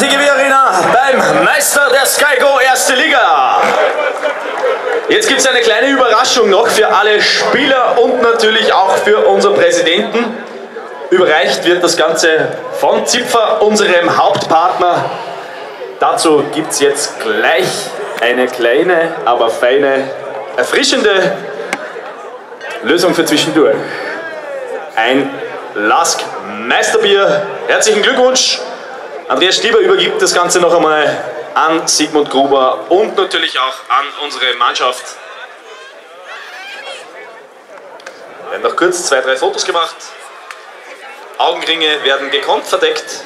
TGW Arena beim Meister der Sky Go Erste Liga. Jetzt gibt es eine kleine Überraschung noch für alle Spieler und natürlich auch für unseren Präsidenten. Überreicht wird das Ganze von Zipfer, unserem Hauptpartner. Dazu gibt es jetzt gleich eine kleine, aber feine, erfrischende Lösung für zwischendurch. Ein LASK Meisterbier. Herzlichen Glückwunsch. Andreas Stieber übergibt das Ganze noch einmal an Sigmund Gruber und natürlich auch an unsere Mannschaft. Wir haben noch kurz zwei, drei Fotos gemacht. Augenringe werden gekonnt verdeckt.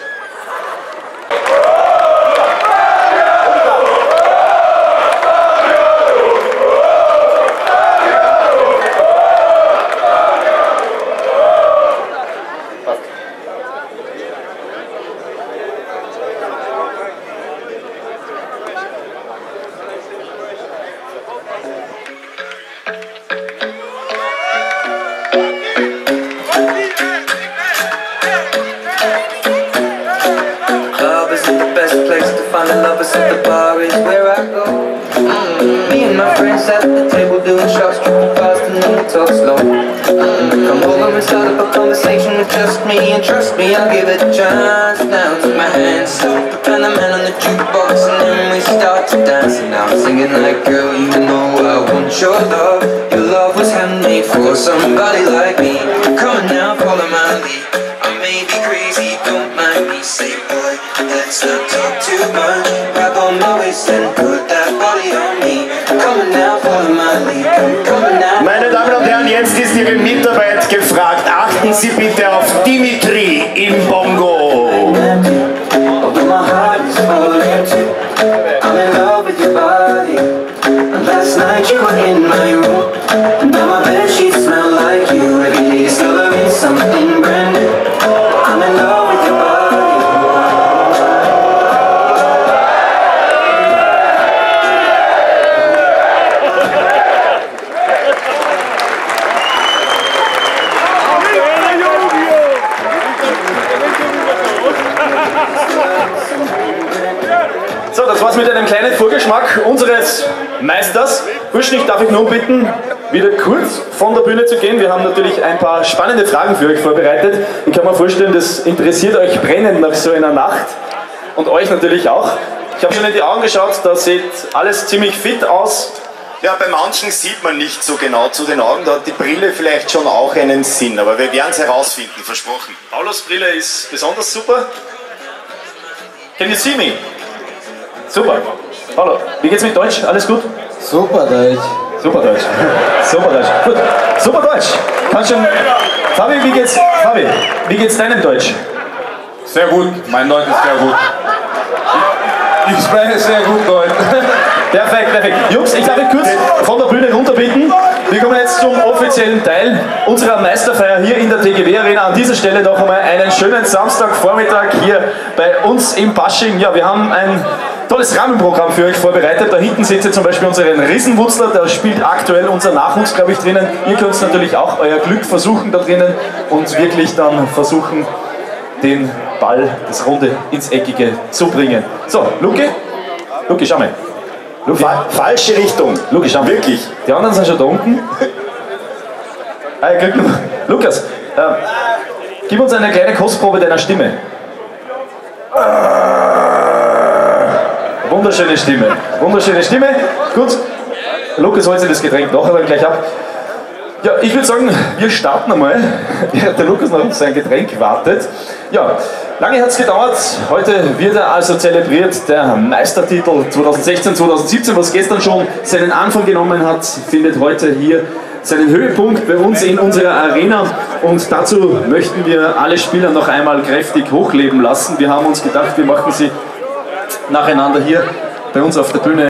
Meine Damen und Herren, jetzt ist Ihre Mitarbeit gefragt. Achten Sie bitte auf Dimitri im Bongo. Unseres Meisters. Wurschnick, darf ich nur bitten, wieder kurz von der Bühne zu gehen. Wir haben natürlich ein paar spannende Fragen für euch vorbereitet. Ich kann mir vorstellen, das interessiert euch brennend nach so einer Nacht und euch natürlich auch. Ich habe schon in die Augen geschaut, da sieht alles ziemlich fit aus. Ja, bei manchen sieht man nicht so genau zu den Augen, da hat die Brille vielleicht schon auch einen Sinn, aber wir werden es herausfinden, versprochen. Paulos Brille ist besonders super. Can you see me? Super. Hallo, wie geht's mit Deutsch? Alles gut? Super Deutsch. Super Deutsch. Super Deutsch. Gut. Super Deutsch. Kannst schon. Fabi, wie geht's deinem Deutsch? Sehr gut. Mein Deutsch ist sehr gut. Ich spreche sehr gut Deutsch. Perfekt, perfekt. Jungs, ich darf euch kurz von der Bühne runter bitten. Wir kommen jetzt zum offiziellen Teil unserer Meisterfeier hier in der TGW Arena. An dieser Stelle noch einmal einen schönen Samstagvormittag hier bei uns im Pasching. Ja, wir haben ein tolles Rahmenprogramm für euch vorbereitet. Da hinten seht ihr zum Beispiel unseren Riesenwutzler, da spielt aktuell unser Nachwuchs, glaube ich, drinnen. Ihr könnt natürlich auch euer Glück versuchen da drinnen und wirklich dann versuchen, den Ball, das Runde, ins Eckige zu bringen. So, Luki, schau mal. Luki. Falsche Richtung. Luki, schau mal. Wirklich. Die anderen sind schon da unten. Ah, Lukas, gib uns eine kleine Kostprobe deiner Stimme. Wunderschöne Stimme, wunderschöne Stimme. Gut, Lukas holt sich das Getränk nachher dann gleich ab. Ja, ich würde sagen, wir starten einmal, während der Lukas noch auf sein Getränk wartet. Ja, lange hat es gedauert, heute wird er also zelebriert, der Meistertitel 2016, 2017, was gestern schon seinen Anfang genommen hat, findet heute hier seinen Höhepunkt bei uns in unserer Arena. Und dazu möchten wir alle Spieler noch einmal kräftig hochleben lassen. Wir haben uns gedacht, wir machen sie nacheinander hier bei uns auf der Bühne.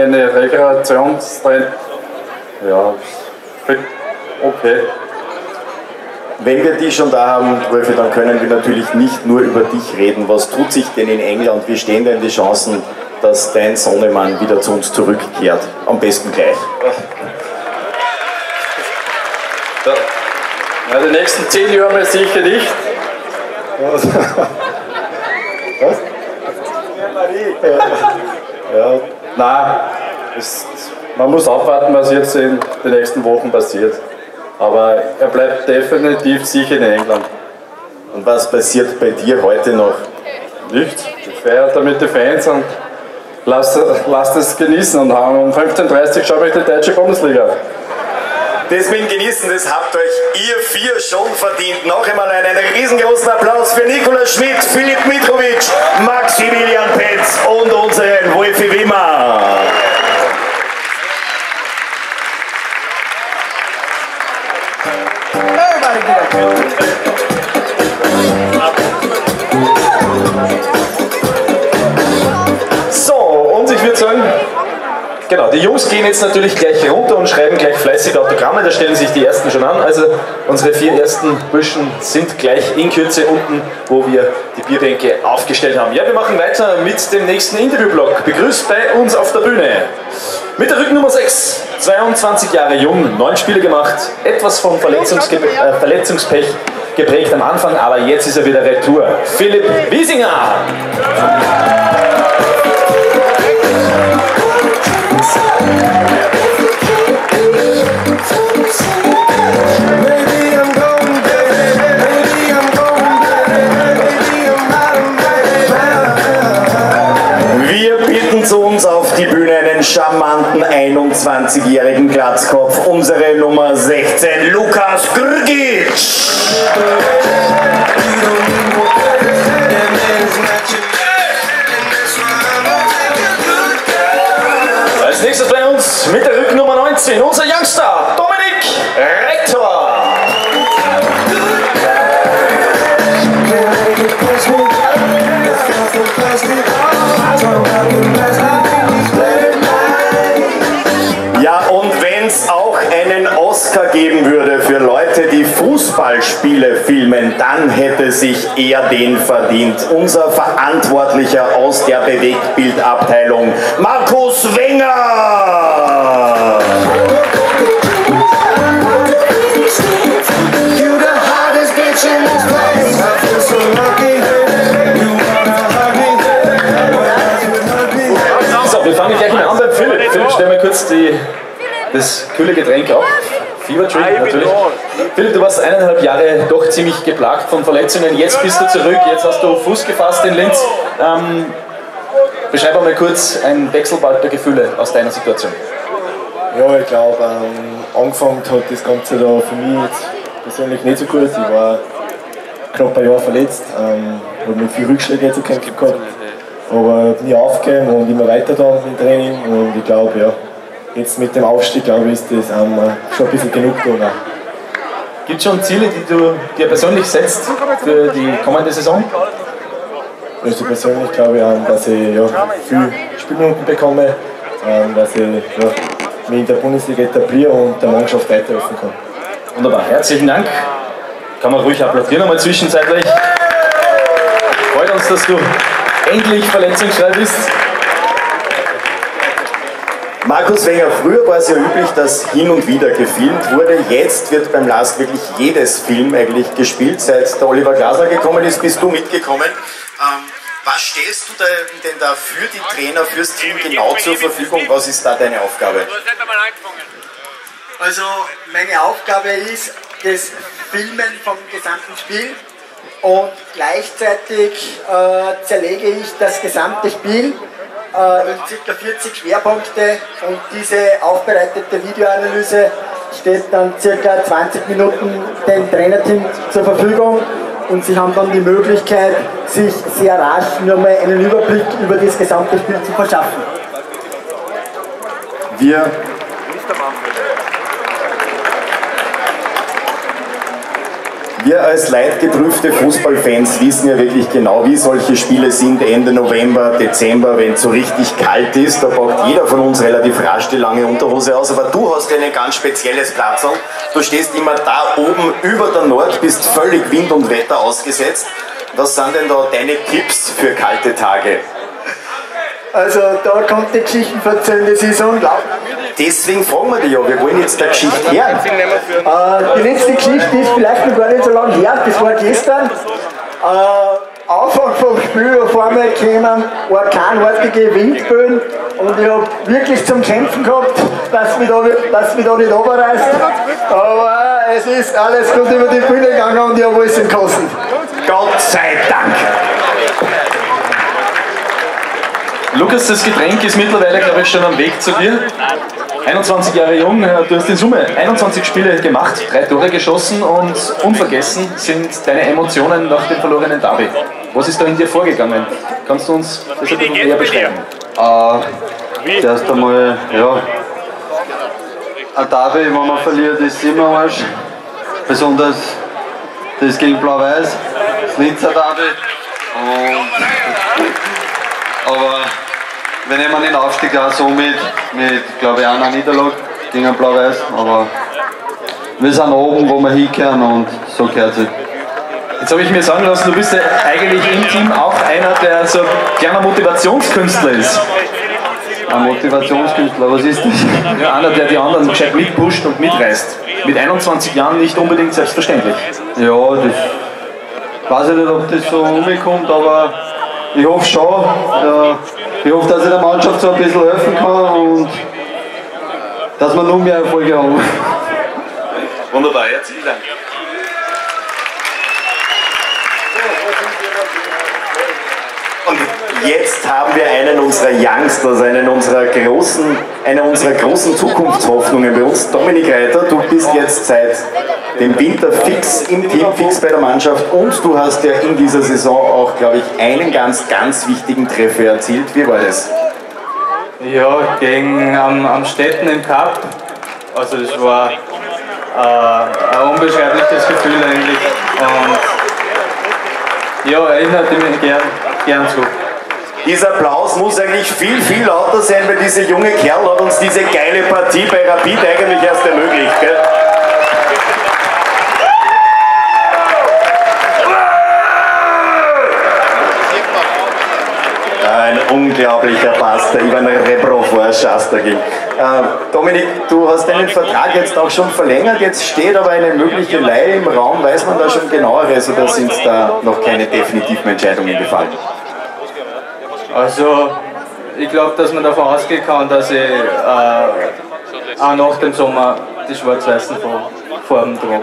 Eine Regenerationszeit. Ja, okay. Wenn wir die schon da haben, Wolfi, dann können wir natürlich nicht nur über dich reden. Was tut sich denn in England? Wie stehen denn die Chancen, dass dein Sohnemann wieder zu uns zurückkehrt? Am besten gleich. Ja. Ja, die nächsten 10 Jahre sicher nicht. Was? Ja, ja. Nein, man muss abwarten, was jetzt in den nächsten Wochen passiert. Aber er bleibt definitiv sicher in England. Und was passiert bei dir heute noch? Nichts. Ich feiere damit die Fans und lasst es genießen. Und um 15:30 Uhr schaue ich die deutsche Bundesliga. Deswegen genießen, das habt euch ihr vier schon verdient. Noch einmal einen riesengroßen Applaus für Nikola Schmidt, Filip Mitrovic, Maximilian Petz und unseren Wolfi Wimmer. So, und ich würde sagen, genau, die Jungs gehen jetzt natürlich gleich runter und schreiben gleich fleißig Autogramme, da stellen sich die ersten schon an. Also unsere 4 ersten Burschen sind gleich in Kürze unten, wo wir die Bierbänke aufgestellt haben. Ja, wir machen weiter mit dem nächsten Interviewblock. Begrüßt bei uns auf der Bühne mit der Rücknummer 6, 22 Jahre jung, 9 Spiele gemacht, etwas vom Verletzungspech geprägt am Anfang, aber jetzt ist er wieder retour. Philipp Wiesinger! Wir bitten zu uns auf die Bühne einen charmanten 21-jährigen Glatzkopf, unsere Nummer 16, Lukas Grgic. Als nächstes bei uns mit der Rücknummer 19, unser Youngster, Dominik Reiter. Ja, und wenn es auch einen Oscar geben würde für Leute, die Fußballspiele filmen, dann hätte sich er den verdient. Unser Verantwortlicher aus der Bewegtbildabteilung, Markus Wenger! So, wir fangen gleich mal an beim Philipp. Philipp, stell mir kurz das kühle Getränk auf. Fiebertrink natürlich. Philipp, du warst 1,5 Jahre doch ziemlich geplagt von Verletzungen. Jetzt bist du zurück, jetzt hast du Fuß gefasst in Linz. Beschreib einmal kurz ein Wechselbad der Gefühle aus deiner Situation. Ja, ich glaube, angefangen hat das Ganze da für mich jetzt persönlich nicht so gut. Ich war knapp ein Jahr verletzt, habe mit viel Rückschläge zu kämpfen gehabt, aber nie aufgegeben und immer weiter da im Training. Und ich glaube, ja, jetzt mit dem Aufstieg, glaube ich, ist das schon ein bisschen genug da. Gibt es schon Ziele, die du dir persönlich setzt für die kommende Saison? Also persönlich glaube ich, dass ich ja, viel Spielminuten bekomme, dass ich ja, mich in der Bundesliga etabliere und der Mannschaft weiterhelfen kann. Wunderbar, herzlichen Dank. Kann man ruhig applaudieren einmal zwischenzeitlich. Freut uns, dass du endlich verletzungsfrei bist. Markus Wenger, früher war es ja üblich, dass hin und wieder gefilmt wurde. Jetzt wird beim LASK wirklich jedes Film eigentlich gespielt. Seit der Oliver Glasner gekommen ist, bist du mitgekommen. Was stellst du denn da für die Trainer, fürs Team genau zur Verfügung? Was ist da deine Aufgabe? Also meine Aufgabe ist das Filmen vom gesamten Spiel und gleichzeitig zerlege ich das gesamte Spiel in ca. 40 Schwerpunkte und diese aufbereitete Videoanalyse steht dann ca. 20 Minuten dem Trainerteam zur Verfügung und sie haben dann die Möglichkeit, sich sehr rasch nur mal einen Überblick über das gesamte Spiel zu verschaffen. Wir als leidgeprüfte Fußballfans wissen ja wirklich genau, wie solche Spiele sind, Ende November, Dezember, wenn es so richtig kalt ist, da packt jeder von uns relativ rasch die lange Unterhose aus, aber du hast ein ganz spezielles Platzl, du stehst immer da oben über der Nord, bist völlig Wind und Wetter ausgesetzt. Was sind denn da deine Tipps für kalte Tage? Also da kommt die Geschichtenverzählende Saison, deswegen fragen wir dich ja, wir wollen jetzt der Geschichte hören. Die letzte Geschichte ist vielleicht noch gar nicht so lange her, das war gestern. Anfang vom Spiel, vor mir kamen orkanartige Windböen und ich habe wirklich zum Kämpfen gehabt, dass mich da nicht runterreißt. Aber es ist alles gut über die Bühne gegangen und ich habe alles in Kosten. Gott sei Dank! Lukas, das Getränk ist mittlerweile, glaube ich, schon am Weg zu dir. 21 Jahre jung, du hast in Summe 21 Spiele gemacht, 3 Tore geschossen und unvergessen sind deine Emotionen nach dem verlorenen Derby. Was ist da in dir vorgegangen? Kannst du uns das ein bisschen näher beschreiben? Zuerst einmal, ja, ein Derby, wenn man verliert, ist immer Arsch. Besonders das gegen Blau-Weiß, das Linzer Derby. Aber wenn jemand den Aufstieg auch so mit glaube ich, einer Niederlage gegen ein Blau-Weiß, aber wir sind oben, wo wir hinkehren und so gehört es. Jetzt habe ich mir sagen lassen, du bist ja eigentlich im Team auch einer, der so ein kleiner Motivationskünstler ist. Ein Motivationskünstler, was ist das? Ja, einer, der die anderen gescheit mitpusht und mitreißt. Mit 21 Jahren nicht unbedingt selbstverständlich. Ja, das weiß ich nicht, ob das so rumkommt, aber ich hoffe schon. Ja, ich hoffe, dass ich der Mannschaft so ein bisschen helfen kann und dass wir noch mehr Erfolge haben. Wunderbar, herzlichen Dank. Und jetzt haben wir einen unserer Youngsters, eine unserer großen Zukunftshoffnungen bei uns. Dominik Reiter, du bist jetzt seit dem Winter fix im Team, fix bei der Mannschaft und du hast ja in dieser Saison auch, glaube ich, einen ganz, ganz wichtigen Treffer erzielt. Wie war das? Ja, gegen Amstetten im Cup. Also das war ein unbeschreibliches Gefühl eigentlich. Und ja, erinnert mich gern zu. Dieser Applaus muss eigentlich viel, viel lauter sein, weil dieser junge Kerl hat uns diese geile Partie bei Rapid eigentlich erst ermöglicht. Gell? Ein unglaublicher Pass, der Ivan Rebrov war Schaster ging. Dominik, du hast deinen Vertrag jetzt auch schon verlängert, jetzt steht aber eine mögliche Leihe im Raum, weiß man da schon genaueres oder sind da noch keine definitiven Entscheidungen gefallen? Also, ich glaube, dass man davon ausgehen kann, dass ich auch nach dem Sommer die schwarz-weißen Farben trage.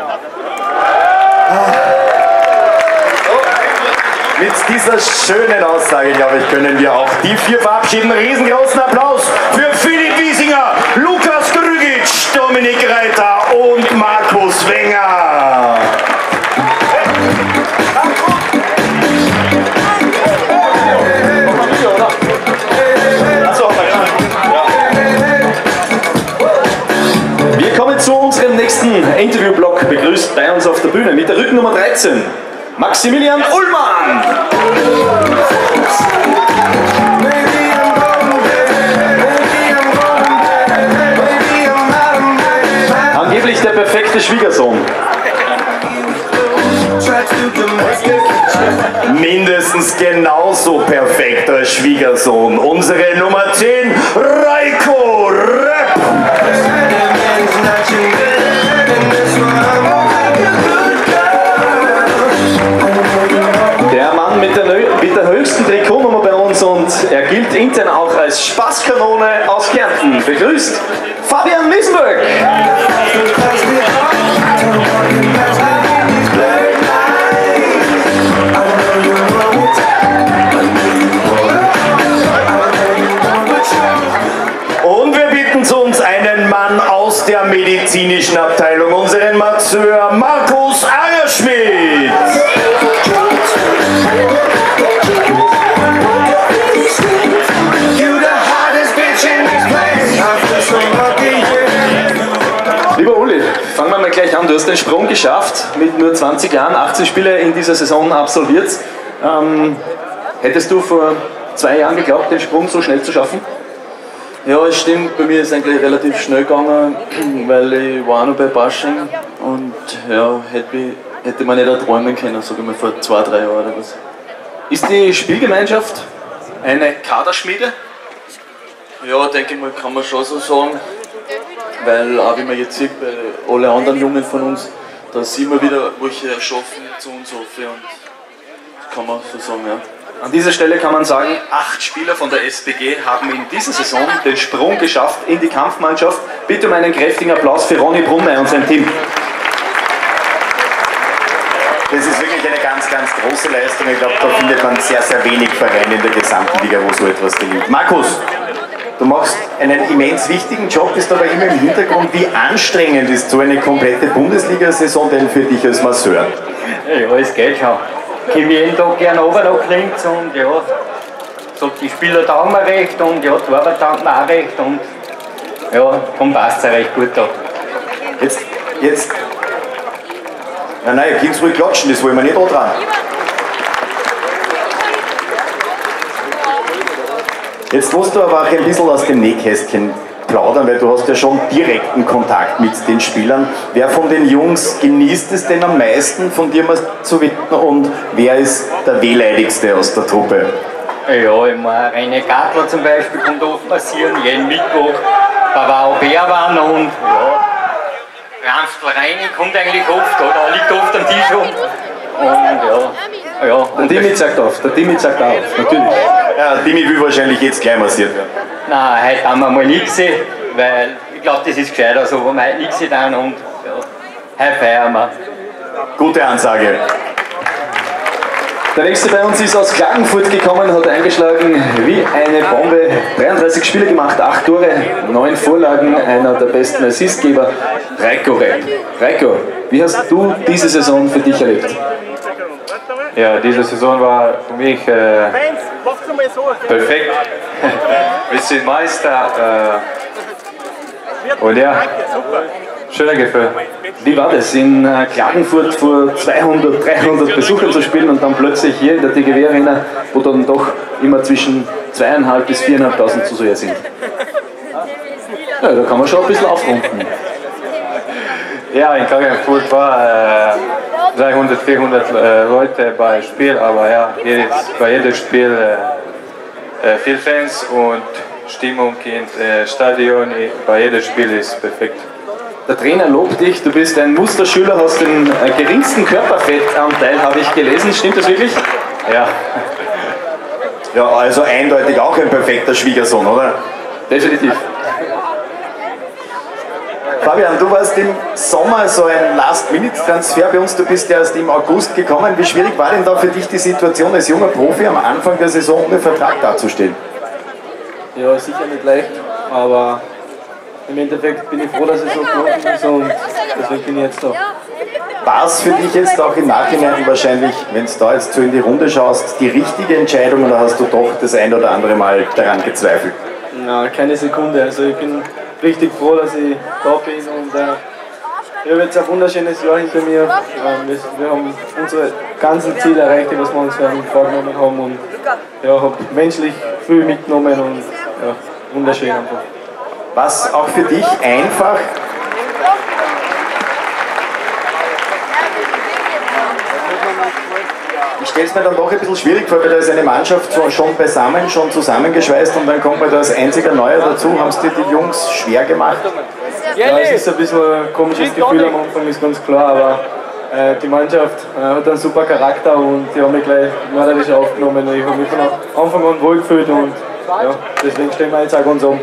Mit dieser schönen Aussage, glaube ich, können wir auch die 4 verabschieden. Riesengroßen Applaus für Philipp Wiesinger, Lukas Grgic, Dominik Reiter und Markus Wenger. Wir kommen zu unserem nächsten Interviewblock, begrüßt bei uns auf der Bühne mit der Rückennummer 13, Maximilian Ullmann. Angeblich der perfekte Schwiegersohn. Mindestens genauso perfekter Schwiegersohn. Unsere Nummer 10, Rajko. Trikotnummer bei uns und er gilt intern auch als Spaßkanone aus Kärnten. Begrüßt Fabian Miesböck! Und wir bitten zu uns einen Mann aus der medizinischen Abteilung, unseren Masseur Markus Agerschmidt! Lieber Uli, fangen wir mal gleich an. Du hast den Sprung geschafft, mit nur 20 Jahren, 18 Spiele in dieser Saison absolviert. Hättest du vor 2 Jahren geglaubt, den Sprung so schnell zu schaffen? Ja, es stimmt. Bei mir ist es eigentlich relativ schnell gegangen, weil ich war auch noch bei Pasching und ja, hätte man nicht träumen können, sage ich mal, vor 2, 3 Jahren oder was. Ist die Spielgemeinschaft eine Kaderschmiede? Ja, denke ich mal, kann man schon so sagen. weil auch wie man jetzt sieht, bei allen anderen Jungen von uns, da sind immer wieder welche erschaffen zu uns auf, und das kann man so sagen, ja. An dieser Stelle kann man sagen, 8 Spieler von der SPG haben in dieser Saison den Sprung geschafft in die Kampfmannschaft. Bitte um einen kräftigen Applaus für Ronny Brunner und sein Team. Das ist wirklich eine ganz, ganz große Leistung. Ich glaube, da findet man sehr, sehr wenig Vereine in der gesamten Liga, wo so etwas gelingt. Markus, du machst einen immens wichtigen Job, bist aber immer im Hintergrund. Wie anstrengend ist so eine komplette Bundesliga-Saison denn für dich als Masseur? Ja, es geht schon. Ich komme jeden Tag gerne runter nach links und ja, so die Spieler taugen mir recht und ja, die Arbeit taugt mir auch recht und ja, dann passt es ja recht gut da. Jetzt. Nein, ihr könnt ruhig klatschen, das wollen wir nicht da dran. Jetzt musst du aber auch ein bisschen aus dem Nähkästchen plaudern, weil du hast ja schon direkten Kontakt mit den Spielern. Wer von den Jungs genießt es denn am meisten, von dir mal zu wissen, und wer ist der wehleidigste aus der Truppe? Ja, ich meine, René Gartler zum Beispiel kommt oft passieren, jeden Mittwoch, Pavao Pervan und ja, Ernst Happel kommt eigentlich oft, oder liegt oft am Tisch rum. Und ja, und der Timmy zeigt auf, natürlich. Ja, Timmy will wahrscheinlich jetzt gleich massiert werden. Nein, heute haben wir mal nichts gesehen, weil ich glaube, das ist gescheiter so, wenn wir heute nichts gesehen haben und ja, heute feiern wir. Gute Ansage. Der nächste bei uns ist aus Klagenfurt gekommen, hat eingeschlagen wie eine Bombe. 33 Spiele gemacht, 8 Tore, 9 Vorlagen, einer der besten Assistgeber, Rajko. Rajko, wie hast du diese Saison für dich erlebt? Ja, diese Saison war für mich perfekt. Wir sind Meister. Und ja, schöner Gefühl. Wie war das, in Klagenfurt vor 200, 300 Besuchern zu spielen und dann plötzlich hier in der TGW Arena, wo dann doch immer zwischen 2.500 bis 4.500 Zuseher sind? Ja, da kann man schon ein bisschen aufrunden. Ja, in Klagenfurt war 300, 400 Leute bei Spiel, aber ja, bei jedem Spiel viel Fans und Stimmung im Stadion, bei jedem Spiel ist perfekt. Der Trainer lobt dich, du bist ein Musterschüler, hast den geringsten Körperfettanteil, habe ich gelesen. Stimmt das wirklich? Ja. Ja, also eindeutig auch ein perfekter Schwiegersohn, oder? Definitiv. Fabian, du warst im Sommer so ein Last-Minute-Transfer bei uns, du bist ja erst im August gekommen. Wie schwierig war denn da für dich die Situation, als junger Profi am Anfang der Saison ohne Vertrag dazustehen? Ja, sicher nicht leicht, aber im Endeffekt bin ich froh, dass ich so geworden bin und deswegen bin ich jetzt da. War es für dich jetzt auch im Nachhinein wahrscheinlich, wenn du da jetzt so in die Runde schaust, die richtige Entscheidung oder hast du doch das ein oder andere Mal daran gezweifelt? Na, keine Sekunde. Also ich bin richtig froh, dass ich da bin und ich habe jetzt ein wunderschönes Jahr hinter mir. Wir haben unsere ganzen Ziele erreicht, was wir uns vorgenommen haben und ja, habe menschlich viel mitgenommen und ja, wunderschön einfach. Was auch für dich einfach ich stelle es mir dann doch ein bisschen schwierig vor, weil da ist eine Mannschaft schon beisammen, schon zusammengeschweißt und dann kommt man da als einziger Neuer dazu. Haben es dir die Jungs schwer gemacht? Ja, es ist ein bisschen ein komisches Gefühl am Anfang, ist ganz klar, aber die Mannschaft hat einen super Charakter und die haben mich gleich mörderisch aufgenommen. Ich habe mich von Anfang an wohlgefühlt und ja, deswegen stehen wir jetzt auch ganz um.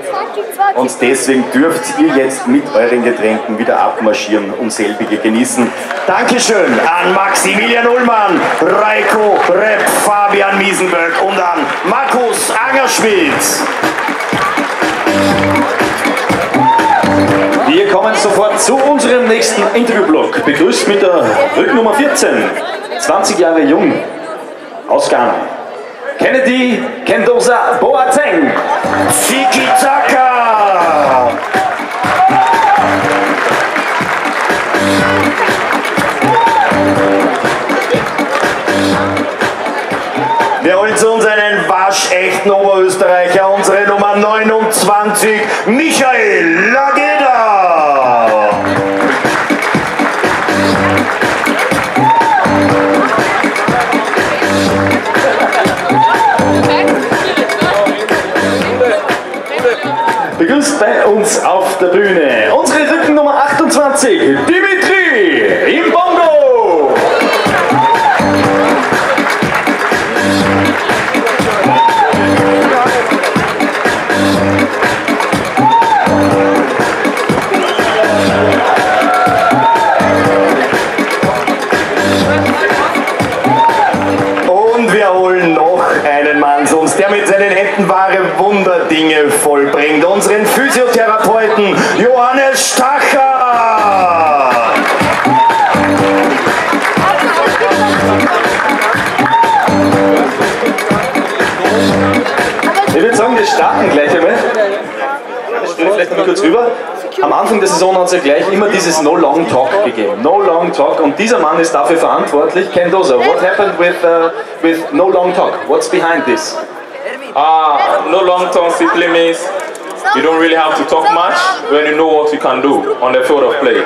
Und deswegen dürft ihr jetzt mit euren Getränken wieder abmarschieren und selbige genießen. Dankeschön an Maximilian Ullmann, Rajko Repp, Fabian Miesböck und an Markus Agerschmidt. Wir kommen sofort zu unserem nächsten Interviewblock. Begrüßt mit der Rücknummer 14, 20 Jahre jung, aus Ghana. Kennedy Boateng. Tiki-Taka! Wir holen zu uns einen waschechten Oberösterreicher, unsere Nummer 29, Michael Lagger. Begrüßt bei uns auf der Bühne unsere wir holen noch einen Mann zu uns, der mit seinen Händen wahre Wunderdinge vollbringt. Unseren Physiotherapeuten Johannes Stacher. Ich würde sagen, wir starten gleich einmal. Stell vielleicht mal kurz rüber. Am Anfang der Saison hat es ja gleich immer dieses No Long Talk gegeben. No Long Talk, und dieser Mann ist dafür verantwortlich. Ken Dozer, what happened with No Long Talk? What's behind this? No Long Talk simply means you don't really have to talk much when you know what you can do on the field of play.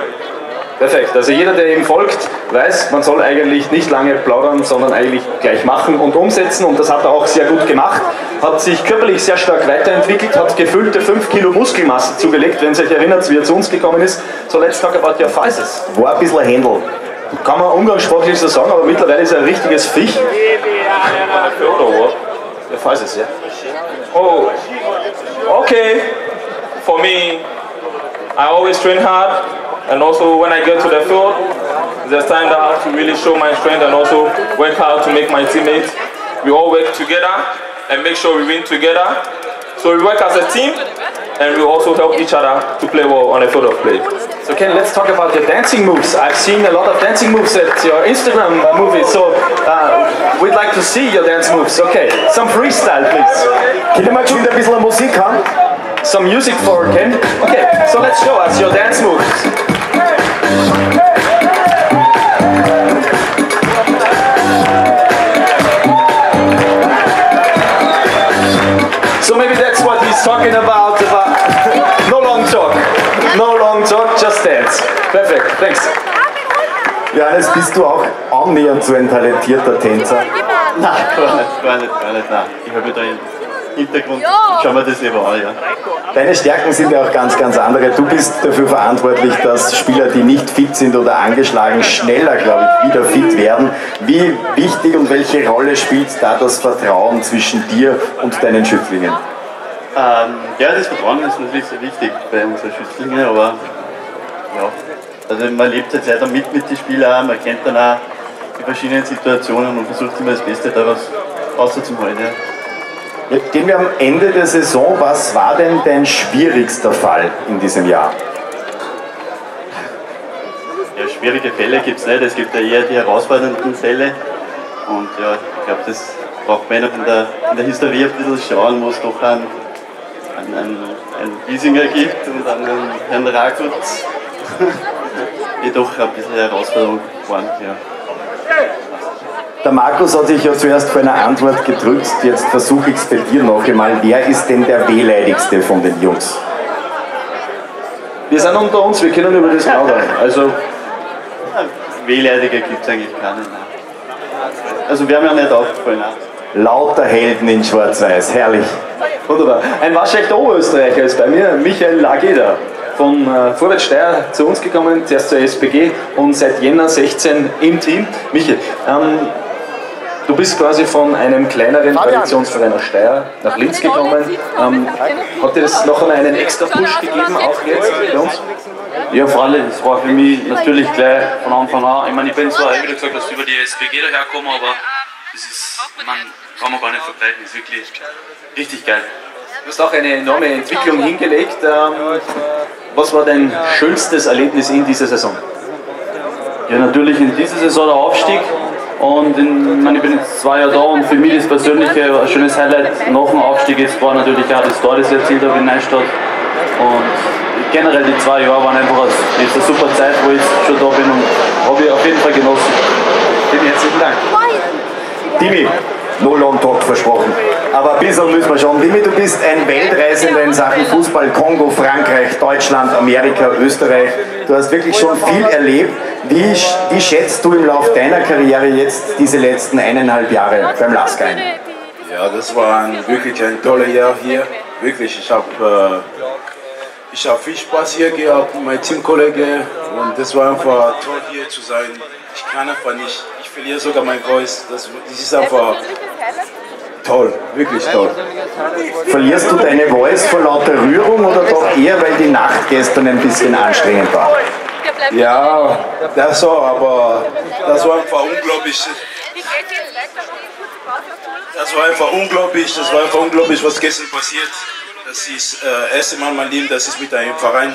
Perfekt, also jeder, der ihm folgt, weiß, man soll eigentlich nicht lange plaudern, sondern eigentlich gleich machen und umsetzen, und das hat er auch sehr gut gemacht. Hat sich körperlich sehr stark weiterentwickelt, hat gefüllte 5 Kilo Muskelmasse zugelegt, wenn ihr euch erinnert, wie er zu uns gekommen ist. So, let's talk about your faces. War ein bisschen ein Händel. Kann man umgangssprachlich so sagen, aber mittlerweile ist er ein richtiges Viech. Your faces, ja. Oh, okay. For me, I always train hard. And also when I get to the field, there's time that I have to really show my strength and also work hard to make my teammates. We all work together and make sure we win together. So we work as a team and we also help each other to play well on the field of play. So Ken, let's talk about your dancing moves. I've seen a lot of dancing moves at your Instagram movies, so we'd like to see your dance moves. Okay, some freestyle please. Könnt ihr mal schon ein bisschen Musik haben? Some music for Ken. Okay, so let's show us your dance moves. So maybe that's what he's talking about no long talk, no long talk, just dance. Perfect, thanks. Johannes, bist du auch annähernd so ein talentierter Tänzer? Nein, gar nicht, nein. Ich habe da einen Hintergrund, schauen wir das lieber an, ja. Deine Stärken sind ja auch ganz andere. Du bist dafür verantwortlich, dass Spieler, die nicht fit sind oder angeschlagen, schneller, glaube ich, wieder fit werden. Wie wichtig und welche Rolle spielt da das Vertrauen zwischen dir und deinen Schützlingen? Ja, das Vertrauen ist natürlich sehr wichtig bei unseren Schützlingen, aber ja, also man lebt jetzt leider mit den Spielern, man kennt dann auch die verschiedenen Situationen und versucht immer das Beste daraus rauszuholen. Ja. Jetzt gehen wir am Ende der Saison. Was war denn dein schwierigster Fall in diesem Jahr? Ja, schwierige Fälle gibt es nicht. Es gibt ja eher die herausfordernden Fälle. Und ja, ich glaube, das braucht man in der Historie ein bisschen schauen, wo es doch einen Wiesinger gibt und einen Herrn Rajko, die doch ein bisschen Herausforderung waren. Ja. Der Markus hat sich ja zuerst vor einer Antwort gedrückt, jetzt versuche ich es bei dir noch einmal. Wer ist denn der wehleidigste von den Jungs? Wir sind unter uns, wir können über das plaudern. Also, Wehleidiger gibt es eigentlich keinen. Also, wer mir nicht aufgefallen hat. Lauter Helden in Schwarz-Weiß, herrlich. Wunderbar. Ein waschechter Oberösterreicher ist bei mir, Michael Lagger. Von Vorwärtssteyr zu uns gekommen, zuerst zur SPG und seit Jänner 16 im Team. Michael, du bist quasi von einem kleineren Traditionsverein aus Steyr nach Linz gekommen. Hat dir das noch einen extra Push gegeben, auch jetzt bei uns? Ja, vor allem, das war für mich natürlich gleich von Anfang an. Ich meine, ich bin zwar eigentlich gesagt, dass ich über die SPG daherkomme, aber das ist, man kann man gar nicht verbreiten, ist wirklich richtig geil. Du hast auch eine enorme Entwicklung hingelegt. Was war dein schönstes Erlebnis in dieser Saison? Ja, natürlich in dieser Saison der Aufstieg. Und ich bin jetzt 2 Jahre da und für mich das persönliche ein schönes Highlight nach dem Aufstieg ist, war natürlich auch das Tor, das ich erzielt habe in Neustadt. Und generell die 2 Jahre waren einfach eine super Zeit, wo ich schon da bin, und habe ich auf jeden Fall genossen. Vielen herzlichen Dank. Dimi, no long talk versprochen. Aber ein bisschen müssen wir schon. Dimi, du bist ein Weltreisender in Sachen Fußball, Kongo, Frankreich, Deutschland, Amerika, Österreich. Du hast wirklich schon viel erlebt. Wie schätzt du im Laufe deiner Karriere jetzt diese letzten 1,5 Jahre beim LASK ein? Ja, das war wirklich ein tolles Jahr hier. Wirklich, ich hab viel Spaß hier gehabt mit meinen Teamkollegen. Und das war einfach toll hier zu sein. Ich kann einfach nicht. Ich verliere sogar mein Voice. Das ist einfach... Toll, wirklich toll. Verlierst du deine Voice vor lauter Rührung oder doch eher, weil die Nacht gestern ein bisschen anstrengend war? Ja, das so, aber das war einfach unglaublich Das war einfach unglaublich, was gestern passiert. Das ist das erste Mal in meinem Leben, dass ich mit einem Verein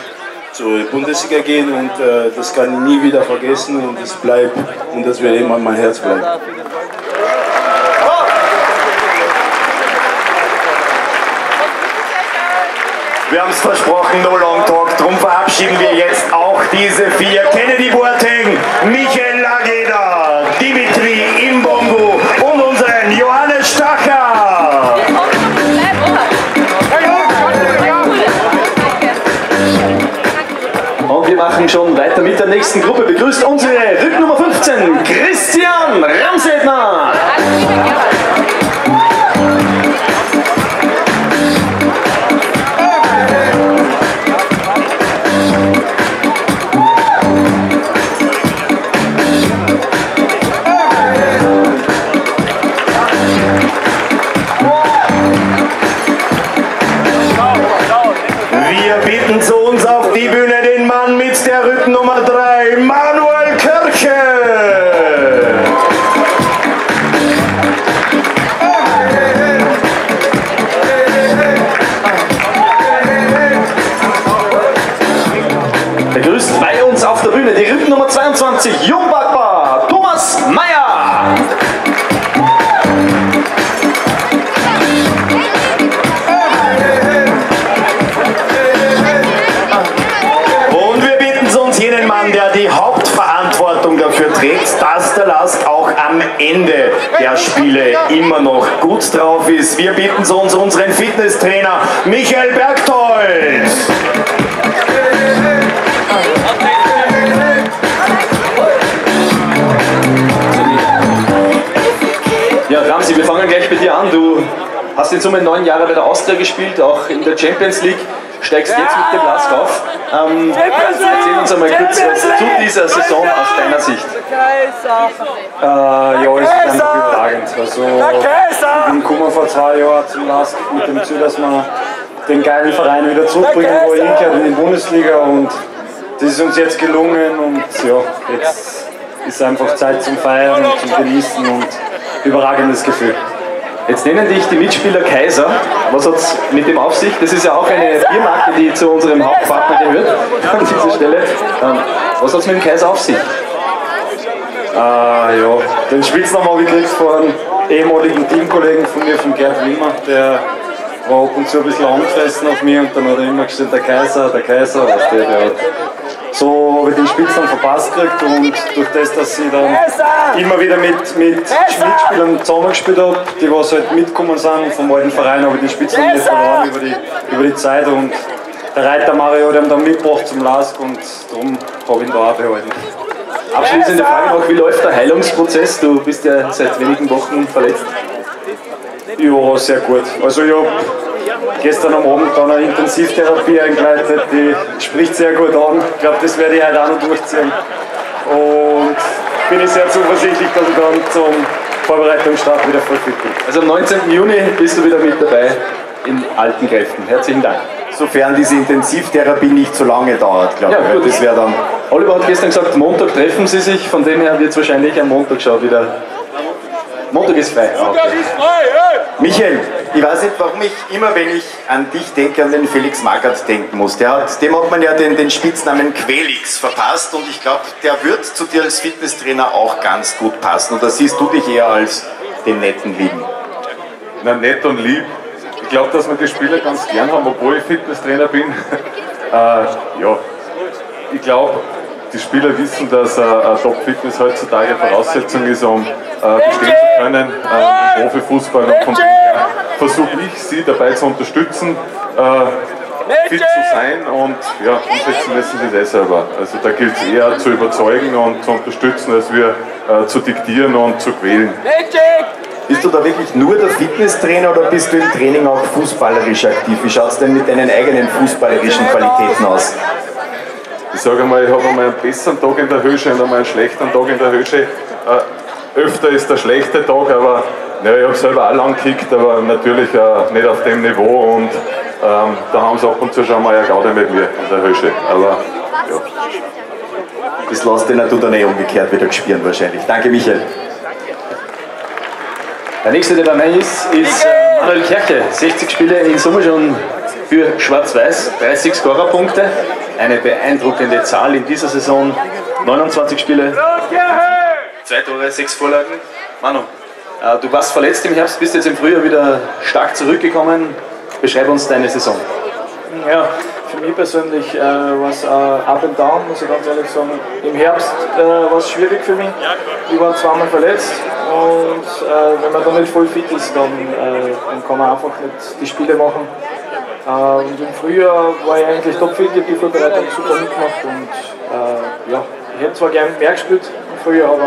zur Bundesliga gehe und das kann ich nie wieder vergessen und es bleibt und das wird immer in meinem Herz bleiben. Wir haben es versprochen, no long talk, darum verabschieden wir jetzt auch diese vier. Kennedy Boateng, Michael Lagger, Dimitri Imbongo und unseren Johannes Stacher. Und wir machen schon weiter mit der nächsten Gruppe. Begrüßt unsere Rücknummer 15, Christian Ramsebner. Jungbagbar, Thomas Mayer. Und wir bitten sonst jenen Mann, der die Hauptverantwortung dafür trägt, dass der LASK auch am Ende der Spiele immer noch gut drauf ist. Wir bitten sonst unseren Fitnesstrainer Michael Bergthold. Ja, Ramsi, wir fangen gleich bei dir an. Du hast in Summe 9 Jahre bei der Austria gespielt, auch in der Champions League, steigst jetzt mit dem LASK auf. Erzähl uns einmal kurz was zu dieser Saison aus deiner Sicht. Ja, es ist einfach überragend. Also, ich bin gekommen vor 2 Jahren zum LASK mit dem Ziel, dass wir den geilen Verein wieder zurückbringen, wo ich hinkehrt in die Bundesliga. Und das ist uns jetzt gelungen und ja, jetzt ist einfach Zeit zum Feiern und zum Genießen und überragendes Gefühl. Jetzt nennen dich die Mitspieler Kaiser. Was hat es mit dem auf sich? Das ist ja auch eine Biermarke, die zu unserem Hauptpartner gehört an dieser Stelle. Was hat es mit dem Kaiser auf sich? Ja, den Spitznamen habe ich gekriegt von einem ehemaligen Teamkollegen von mir, von Gerd Wimmer. Der war ab und zu ein bisschen angefressen auf mich und dann hat er immer gestellt, der Kaiser, was der hat. So habe ich den Spitznamen verpasst gekriegt und durch das, dass ich dann immer wieder mit Mitspielern zusammengespielt habe, die was halt mitgekommen sind und vom alten Verein habe ich den Spitznamen nicht verloren über die Zeit und der Reiter Mario, der haben dann mitgebracht zum LASK und darum habe ich ihn da auch behalten. Abschließende Frage noch, wie läuft der Heilungsprozess? Du bist ja seit wenigen Wochen verletzt. Ja, sehr gut. Also ich habe gestern am Abend dann eine Intensivtherapie eingeleitet, die spricht sehr gut an. Ich glaube, das werde ich heute auch noch durchziehen. Und bin ich sehr zuversichtlich, dass ich dann zum Vorbereitungsstart wieder voll fit bin. Also am 19. Juni bist du wieder mit dabei in alten Kräften. Herzlichen Dank. Sofern diese Intensivtherapie nicht zu lange dauert, glaube ich. Ja, gut. Das wäre dann. Oliver hat gestern gesagt, Montag treffen sie sich, von dem her wird es wahrscheinlich am Montag schon wieder. Montag ist frei. Okay. Michael, ich weiß nicht, warum ich immer, wenn ich an dich denke, an den Felix Magath denken muss. Dem hat man ja den Spitznamen Quelix verpasst und ich glaube, der wird zu dir als Fitnesstrainer auch ganz gut passen. Und da siehst du dich eher als den netten Lieben. Na, nett und lieb. Ich glaube, dass wir die Spieler ganz gern haben, obwohl ich Fitnesstrainer bin. Ja, ich glaube, die Spieler wissen, dass Top-Fitness heutzutage Voraussetzung ist, um bestehen zu können im Profifußball. Und von dem her versuche ich, sie dabei zu unterstützen, fit zu sein und ja, umsetzen lassen sie das selber. Also da gilt es eher zu überzeugen und zu unterstützen, als wir zu diktieren und zu quälen. Bist du da wirklich nur der Fitnesstrainer oder bist du im Training auch fußballerisch aktiv? Wie schaut es denn mit deinen eigenen fußballerischen Qualitäten aus? Ich sage mal, ich habe einmal einen besseren Tag in der Hösche und einmal einen schlechten Tag in der Hösche. Öfter ist der schlechte Tag, aber ja, ich habe selber auch lang gekickt, aber natürlich nicht auf dem Niveau. Und da haben sie ab und zu schon mal eine Gaude mit mir in der Hösche. Aber ja. Das lässt den du dann eh umgekehrt wieder spüren wahrscheinlich. Danke, Michael. Der nächste, der bei mir ist Manuel Körche. 60 Spiele in Summe schon für Schwarz-Weiß, 30 Scorerpunkte. Eine beeindruckende Zahl in dieser Saison. 29 Spiele, 2 Tore, 6 Vorlagen. Manu, du warst verletzt im Herbst, bist jetzt im Frühjahr wieder stark zurückgekommen. Beschreib uns deine Saison. Ja, für mich persönlich war es up and down, muss ich ganz ehrlich sagen. Im Herbst war es schwierig für mich. Ich war zweimal verletzt und wenn man dann nicht voll fit ist, dann kann man einfach nicht die Spiele machen. Und im Frühjahr war ich eigentlich topfit, ich habe die Vorbereitung super mitgemacht und ja, ich hätte zwar gerne mehr gespielt im Frühjahr, aber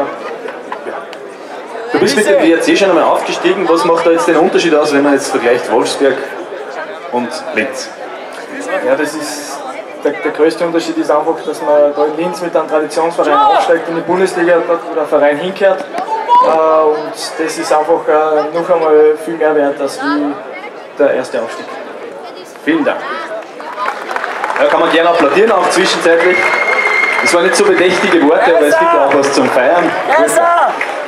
ja. Du bist mit dem WRC schon einmal aufgestiegen. Was macht da jetzt den Unterschied aus, wenn man jetzt vergleicht Wolfsberg und Linz? Ja, das ist der größte Unterschied ist einfach, dass man da in Linz mit einem Traditionsverein aufsteigt in die Bundesliga, dort wo der Verein hinkehrt. Und das ist einfach noch einmal viel mehr wert als wie der erste Aufstieg. Vielen Dank. Ja, kann man gerne applaudieren, auch zwischenzeitlich. Es waren nicht so bedächtige Worte, aber es gibt auch was zum Feiern.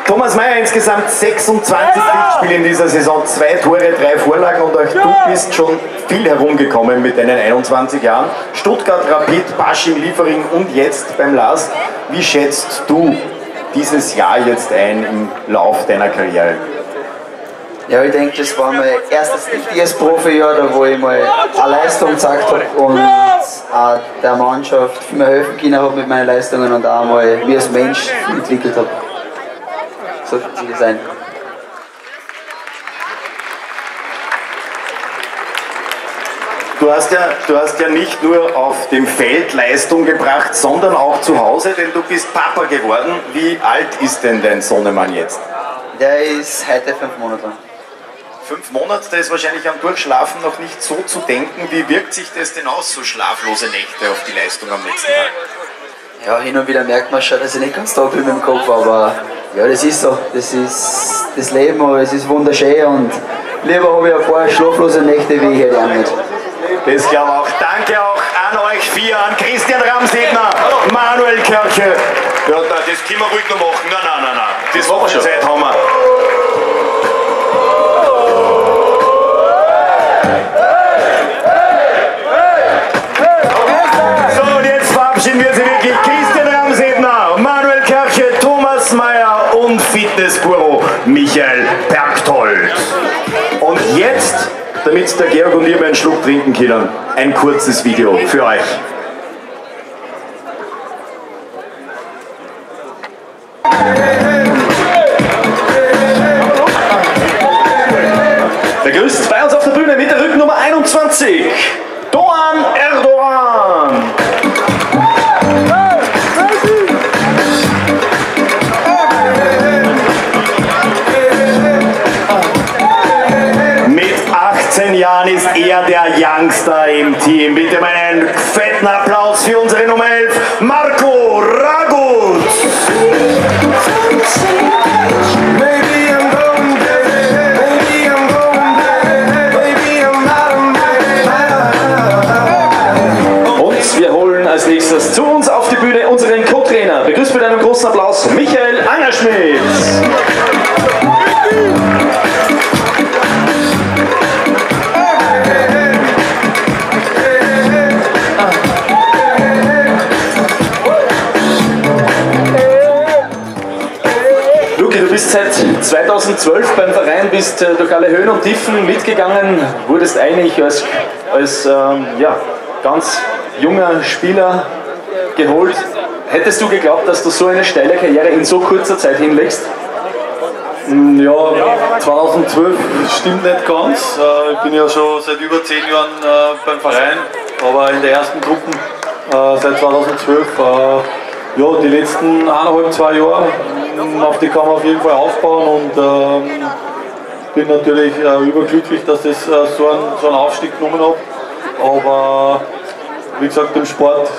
Thomas Mayer, insgesamt 26 Spiele in dieser Saison, 2 Tore, 3 Vorlagen und auch du bist schon viel herumgekommen mit deinen 21 Jahren. Stuttgart, Rapid, Pasching, Liefering und jetzt beim LASK. Wie schätzt du dieses Jahr jetzt ein im Lauf deiner Karriere? Ja, ich denke, das war mein erstes richtiges Profijahr, da wo ich mal eine Leistung gezeigt habe und auch der Mannschaft viel mehr helfen können habe mit meinen Leistungen und auch mal wie als Mensch entwickelt habe. So viel Ziele sein. Du hast ja nicht nur auf dem Feld Leistung gebracht, sondern auch zu Hause, denn du bist Papa geworden. Wie alt ist denn dein Sohnemann jetzt? Der ist heute 5 Monate. 5 Monate, da ist wahrscheinlich am Durchschlafen noch nicht so zu denken. Wie wirkt sich das denn aus, so schlaflose Nächte auf die Leistung am nächsten Tag? Ja, hin und wieder merkt man schon, dass ich nicht ganz da bin mit dem Kopf, aber ja, das ist so. Das ist das Leben, aber es ist wunderschön und lieber habe ich ein paar schlaflose Nächte, wie ich hier damit. Das glaube ich auch. Danke auch an euch vier, an Christian Ramsebner, Manuel Körche. Ja, nein, das können wir ruhig noch machen. Nein, nein, nein, nein. Das machen wir schon. Zeit haben wir. So, und jetzt verabschieden wir Sie wirklich. Christian Ramsebner, Manuel Körche, Thomas Mayer und Fitnessguru Michael Bergthold. Und jetzt, damit der Georg und ihr einen Schluck trinken können, ein kurzes Video für euch. Der grüßt bei uns auf der Bühne mit der Rückennummer 21, Doğan Erdoğan. Mit 18 Jahren ist er der Youngster im Team. Bitte meinen fetten Applaus für unsere Nummer 11, Marco. Und wir holen als nächstes zu uns auf die Bühne unseren Co-Trainer. Begrüßt mit einem großen Applaus Michael Agerschmidt. Du bist seit 2012 beim Verein, bist durch alle Höhen und Tiefen mitgegangen, wurdest eigentlich als ganz junger Spieler geholt. Hättest du geglaubt, dass du so eine steile Karriere in so kurzer Zeit hinlegst? Ja, 2012 stimmt nicht ganz. Ich bin ja schon seit über 10 Jahren beim Verein, aber in der ersten Truppe seit 2012. Ja, die letzten 1,5, 2 Jahre, auf die kann man auf jeden Fall aufbauen und bin natürlich überglücklich, dass ich so einen Aufstieg genommen habe. Aber wie gesagt, im Sport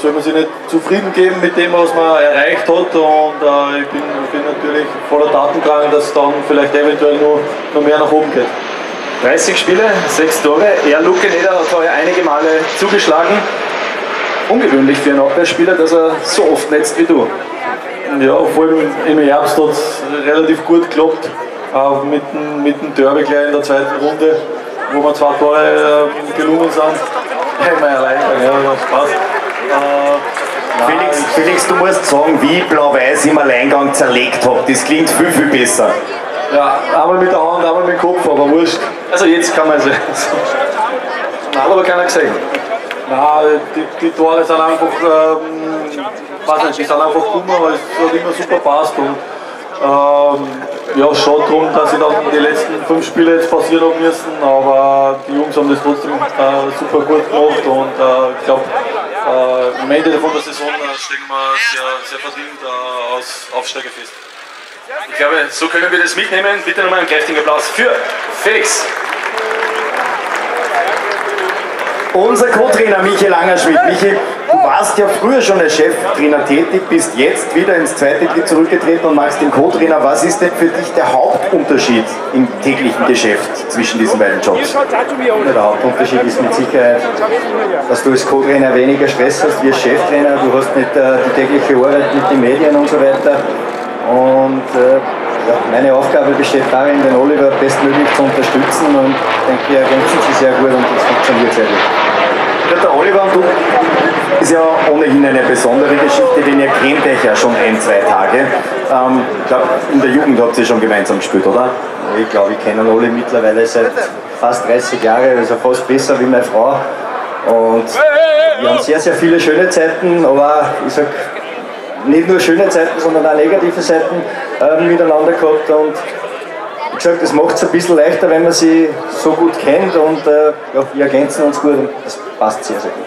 soll man sich nicht zufrieden geben mit dem, was man erreicht hat. Und ich bin natürlich voller Tatendrang, dass dann vielleicht eventuell noch mehr nach oben geht. 30 Spiele, 6 Tore. Luke Neder hat heuer einige Male zugeschlagen. Ungewöhnlich für einen Abwehrspieler, dass er so oft netzt wie du. Ja, vor allem im Herbst hat es relativ gut geklappt. mit dem Derby gleich in der zweiten Runde, wo wir 2 Tore gelungen sind. Hey, mein Erleichterung, ja, das passt. Felix, du musst sagen, wie Blau-Weiß im Alleingang zerlegt hat. Das klingt viel, viel besser. Ja, einmal mit der Hand, einmal mit dem Kopf, aber wurscht. Also jetzt kann man es. Nein, aber keiner gesehen. Nein, die Tore sind einfach, weiß nicht, die sind einfach dummer, weil es hat immer super passt. Und ja, schon darum, dass ich dann die letzten 5 Spiele jetzt passiert haben müssen, aber die Jungs haben das trotzdem super gut gemacht und ich glaube, am Ende von der Saison stehen wir sehr verdient als Aufsteiger fest. Ich glaube, so können wir das mitnehmen. Bitte nochmal einen kräftigen Applaus für Felix. Unser Co-Trainer Michael Agerschmidt. Michi, du warst ja früher schon als Cheftrainer tätig, bist jetzt wieder ins zweite Glied zurückgetreten und machst den Co-Trainer. Was ist denn für dich der Hauptunterschied im täglichen Geschäft zwischen diesen beiden Jobs? Der Hauptunterschied ist mit Sicherheit, dass du als Co-Trainer weniger Stress hast wie als Cheftrainer. Du hast nicht die tägliche Arbeit mit den Medien und so weiter. Und ja, meine Aufgabe besteht darin, den Oliver bestmöglich zu unterstützen und ich denke, wir ergänzen sie sehr gut und das funktioniert sehr gut. Der Oliver und du ist ja ohnehin eine besondere Geschichte, den ihr kennt euch ja schon 1, 2 Tage. Ich glaube, in der Jugend habt ihr schon gemeinsam gespielt, oder? Ich glaube, ich kenne Oli mittlerweile seit fast 30 Jahren, also fast besser wie meine Frau. Und wir haben sehr, sehr viele schöne Zeiten, aber ich sage, nicht nur schöne Zeiten, sondern auch negative Seiten miteinander gehabt und wie gesagt, das macht es ein bisschen leichter, wenn man sie so gut kennt und ja, wir ergänzen uns gut und das passt sehr, sehr gut.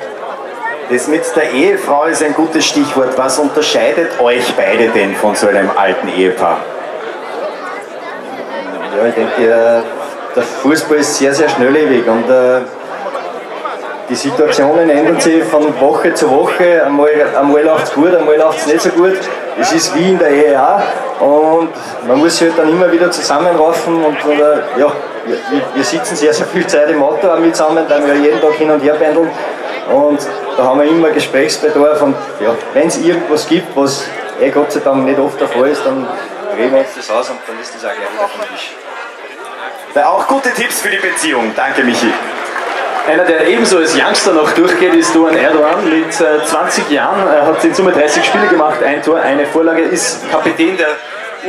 Das mit der Ehefrau ist ein gutes Stichwort. Was unterscheidet euch beide denn von so einem alten Ehepaar? Ja, ich denke, der Fußball ist sehr, sehr schnelllebig und die Situationen ändern sich von Woche zu Woche, einmal läuft es gut, einmal läuft es nicht so gut. Es ist wie in der Ehe auch und man muss sich halt dann immer wieder zusammenraffen und ja, wir sitzen sehr, sehr viel Zeit im Auto auch mit zusammen, da wir jeden Tag hin und her pendeln und da haben wir immer Gesprächsbedarf und ja, wenn es irgendwas gibt, was Gott sei Dank nicht oft der Fall ist, dann reden wir uns das aus und dann ist das auch gleich wieder vom Tisch. Da auch gute Tipps für die Beziehung, danke Michi. Einer, der ebenso als Youngster noch durchgeht, ist Doğan Erdoğan mit 20 Jahren. Er hat in Summe 30 Spiele gemacht, 1 Tor, 1 Vorlage, ist Kapitän der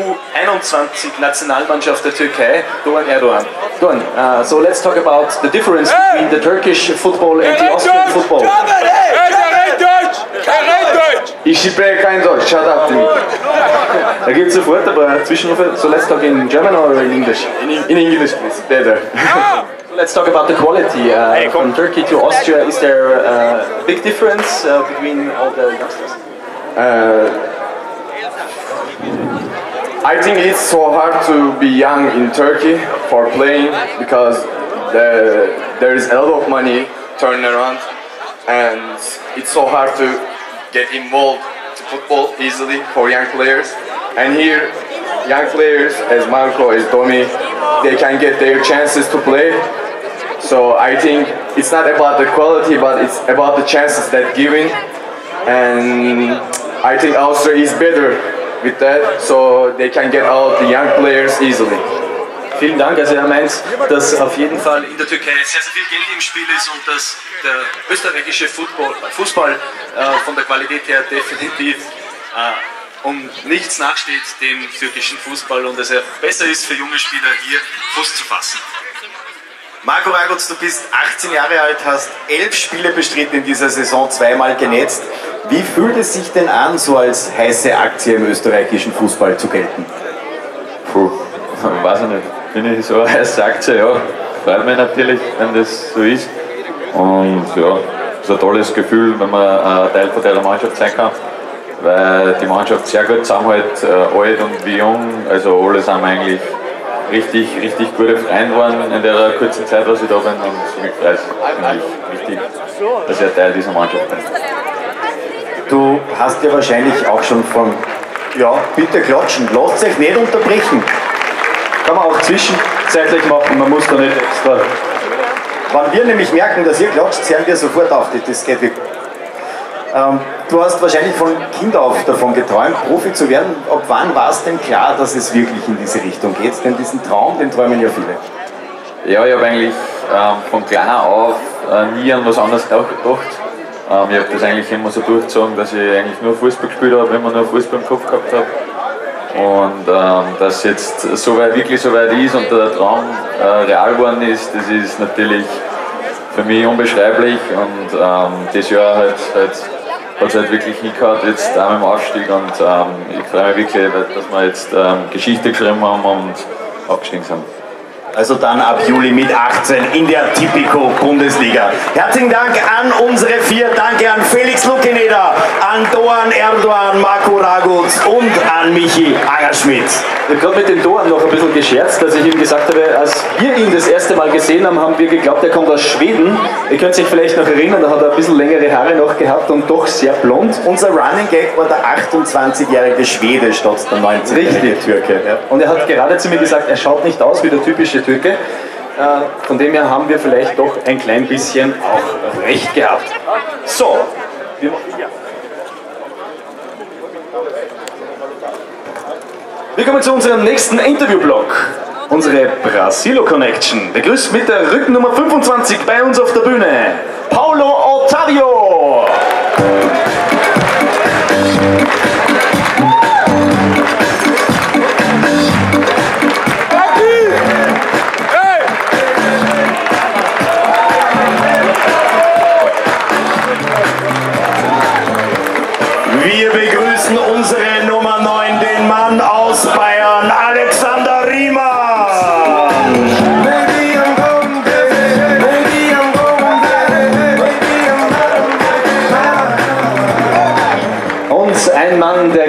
U21-Nationalmannschaft der Türkei, Doğan Erdoğan. Doğan, so let's talk about the difference between the Turkish football and the Austrian football. Ich spreche kein Deutsch, shut up. Da gibt es sofort aber Zwischenrufe. So let's talk in German or in English? In English, please. Better. Let's talk about the quality from Turkey to Austria. Is there a big difference between all the youngsters? I think it's so hard to be young in Turkey for playing because there is a lot of money turning around and it's so hard to get involved to football easily for young players. And here, young players as Marco, as Domi, they can get their chances to play. So I think it's not about the quality, but it's about the chances that given. And I think Austria is better with that, so they can get out the young players easily. Vielen Dank. Also er meint, dass auf jeden Fall in der Türkei sehr, sehr viel Geld im Spiel ist und dass der österreichische Fußball von der Qualität her definitiv um nichts nachsteht dem türkischen Fußball und dass er besser ist für junge Spieler hier Fuß zu fassen. Marco Ragutz, du bist 18 Jahre alt, hast 11 Spiele bestritten in dieser Saison, 2-mal genetzt. Wie fühlt es sich denn an, so als heiße Aktie im österreichischen Fußball zu gelten? Puh, weiß ich nicht. Bin ich so eine heiße Aktie, ja. Freut mich natürlich, wenn das so ist. Und ja, es ist ein tolles Gefühl, wenn man ein Teil von der Mannschaft sein kann, weil die Mannschaft sehr gut zusammenhält, alt und wie jung, also alle sind eigentlich richtig gute Freunde geworden in der kurzen Zeit, was ich da bin und mich freut es wichtig, dass ich Teil dieser Mannschaft bin. Du hast ja wahrscheinlich auch schon von, ja, bitte klatschen, lasst euch nicht unterbrechen. Kann man auch zwischenzeitlich machen, man muss da nicht extra. Wenn wir nämlich merken, dass ihr klatscht, hören wir sofort auf, das geht wirklich. Du hast wahrscheinlich von Kind auf davon geträumt, Profi zu werden. Ab wann war es denn klar, dass es wirklich in diese Richtung geht? Denn diesen Traum, den träumen ja viele. Ja, ich habe eigentlich von klein auf nie an was anderes gedacht. Ich habe das eigentlich immer so durchgezogen, dass ich eigentlich nur Fußball gespielt habe, wenn man nur Fußball im Kopf gehabt hat. Und dass jetzt so weit, wirklich so weit ist und der Traum real geworden ist, das ist natürlich für mich unbeschreiblich. Und das Jahr hat es halt wirklich hingehauen, jetzt auch im Aufstieg. Und ich freue mich wirklich, dass wir jetzt Geschichte geschrieben haben und aufgestiegen sind. Also dann ab Juli mit 18 in der Tipico-Bundesliga. Herzlichen Dank an unsere vier. Danke an Felix Lukeneder, an Doğan Erdoğan, Marco Raguz und an Michi Agerschmidt. Ich habe gerade mit dem Doğan noch ein bisschen gescherzt, dass ich ihm gesagt habe, als wir ihn das erste Mal gesehen haben, haben wir geglaubt, er kommt aus Schweden. Ihr könnt sich vielleicht noch erinnern, da hat er ein bisschen längere Haare noch gehabt und doch sehr blond. Unser Running Gag war der 28-jährige Schwede statt der 19-jährige Türke. Und er hat gerade zu mir gesagt, er schaut nicht aus wie der typische Türke. Von dem her haben wir vielleicht doch ein klein bisschen auch recht gehabt. So. Wir kommen zu unserem nächsten Interviewblock. Unsere Brasilo-Connection begrüßt mit der Rückennummer 25 bei uns auf der Bühne Paulo Otávio.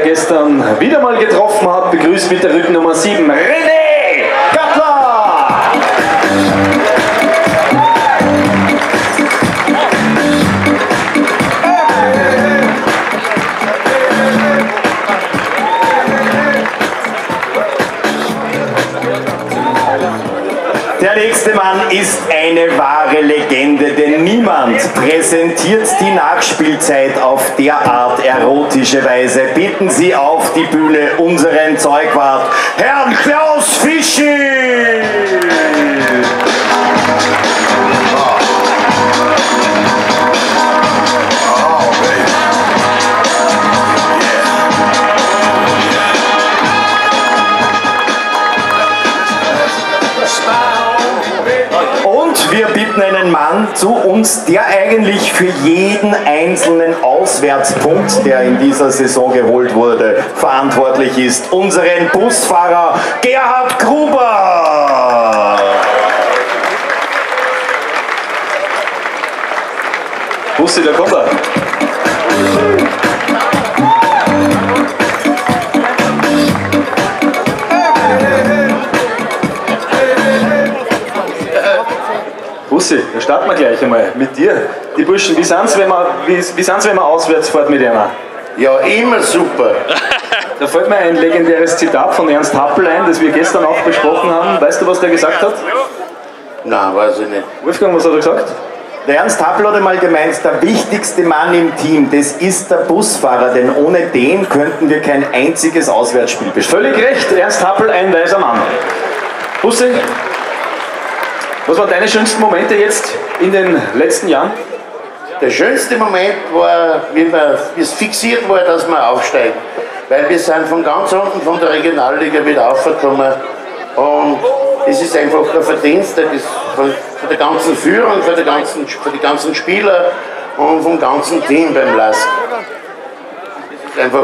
Gestern wieder mal getroffen hat, begrüßt mit der Rückennummer 7, René Gartler! Der nächste Mann ist eine wahre Legende, denn niemand präsentiert die Nachspielzeit auf derart erotische Weise. Bitten Sie auf die Bühne unseren Zeugwart, Herrn Klaus Fischl! Wir bitten einen Mann zu uns, der eigentlich für jeden einzelnen Auswärtspunkt, der in dieser Saison geholt wurde, verantwortlich ist. Unseren Busfahrer Gerhard Gruber. Bussi, da kommt er. Bussi, da starten wir gleich einmal mit dir. Die Burschen, wie sind es, wenn man auswärts fährt mit einer? Ja, immer super. Da fällt mir ein legendäres Zitat von Ernst Happel ein, das wir gestern auch besprochen haben. Weißt du, was der gesagt hat? Nein, weiß ich nicht. Wolfgang, was hat er gesagt? Der Ernst Happel hat einmal gemeint, der wichtigste Mann im Team, das ist der Busfahrer, denn ohne den könnten wir kein einziges Auswärtsspiel bestellen. Völlig recht, Ernst Happel, ein weiser Mann. Bussi? Was waren deine schönsten Momente jetzt in den letzten Jahren? Der schönste Moment war, wie es fixiert war, dass wir aufsteigen. Weil wir sind von ganz unten von der Regionalliga wieder aufgekommen. Und es ist einfach ein Verdienst von der ganzen Führung, von den ganzen Spielern und vom ganzen Team beim LASK. Einfach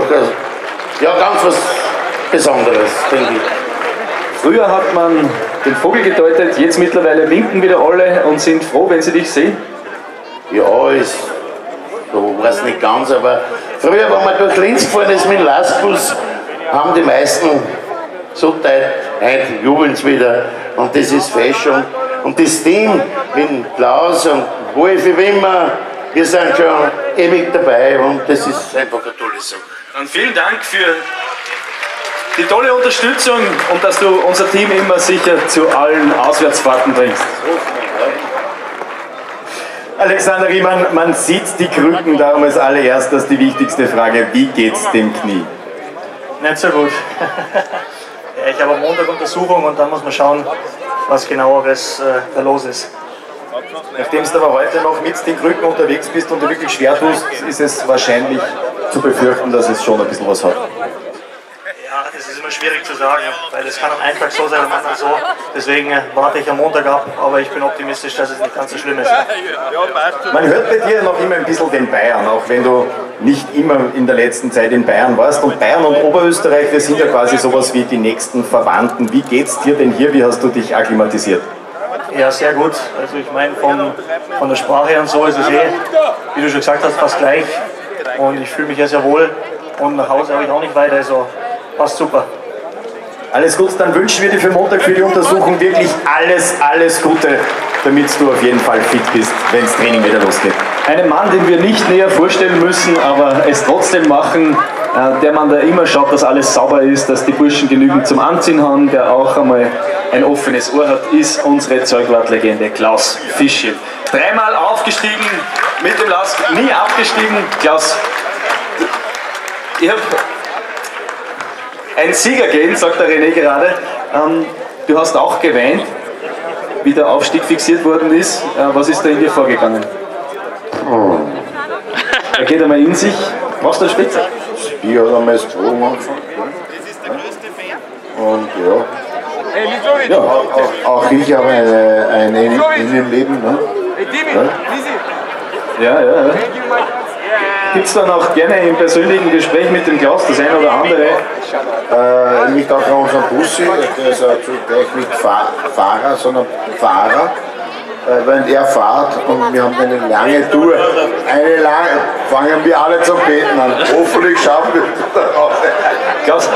ja, ganz was Besonderes, denke ich. Früher hat man den Vogel gedeutet, jetzt mittlerweile winken wieder alle und sind froh, wenn sie dich sehen? Ja, ist so, weiß nicht ganz, aber früher, wenn man durch Linz gefahren ist mit dem LASK-Bus, haben die meisten so teilt, heute jubeln es wieder und das ist fesch und das Team mit Klaus und Wolfi, wie immer, wir sind schon ewig dabei und das ist einfach eine tolle Sache. Dann vielen Dank für die tolle Unterstützung und dass du unser Team immer sicher zu allen Auswärtsfahrten bringst. Alexander Riemann, man sieht die Krücken, darum ist allererstes die wichtigste Frage, wie geht's dem Knie? Nicht so gut. Ich habe am Montag Untersuchung und dann muss man schauen, was genaueres da los ist. Nachdem du aber heute noch mit den Krücken unterwegs bist und du wirklich schwer tust, ist es wahrscheinlich zu befürchten, dass es schon ein bisschen was hat. Ja, das ist immer schwierig zu sagen, weil es kann am einen Tag so sein, am anderen so. Deswegen warte ich am Montag ab, aber ich bin optimistisch, dass es nicht ganz so schlimm ist. Man hört bei dir noch immer ein bisschen den Bayern, auch wenn du nicht immer in der letzten Zeit in Bayern warst. Und Bayern und Oberösterreich, wir sind ja quasi sowas wie die nächsten Verwandten. Wie geht's dir denn hier? Wie hast du dich akklimatisiert? Ja, sehr gut. Also ich meine, von der Sprache und so ist es wie du schon gesagt hast, fast gleich. Und ich fühle mich ja sehr wohl. Und nach Hause habe ich auch nicht weiter, also passt super. Alles gut, dann wünschen wir dir für Montag für die Untersuchung wirklich alles Gute, damit du auf jeden Fall fit bist, wenn das Training wieder losgeht. Einen Mann, den wir nicht näher vorstellen müssen, aber es trotzdem machen, der Mann, der immer schaut, dass alles sauber ist, dass die Burschen genügend zum Anziehen haben, der auch einmal ein offenes Ohr hat, ist unsere Zeugwart-Legende Klaus Fischl. Dreimal aufgestiegen mit dem LASK, nie abgestiegen. Klaus, ich habe ein Siegergehen, sagt der René gerade. Du hast auch geweint, wie der Aufstieg fixiert worden ist. Was ist da in dir vorgegangen? Er geht einmal in sich. Brauchst du einen Spitzer? Das Bier hat einmal das 2 am Anfang. Das ist der größte Bär. Und ja. Ja, auch ich habe ein Innenleben. Ne? Ja. Gibt es dann auch gerne im persönlichen Gespräch mit dem Klaus das eine oder andere? Mit auch unserem Bussi, der ist gleich nicht Fahrer, sondern Fahrer. Wenn er fährt und wir haben eine lange Tour, fangen wir alle zum Beten an. Hoffentlich schaffen wir das nach Hause. Klaus,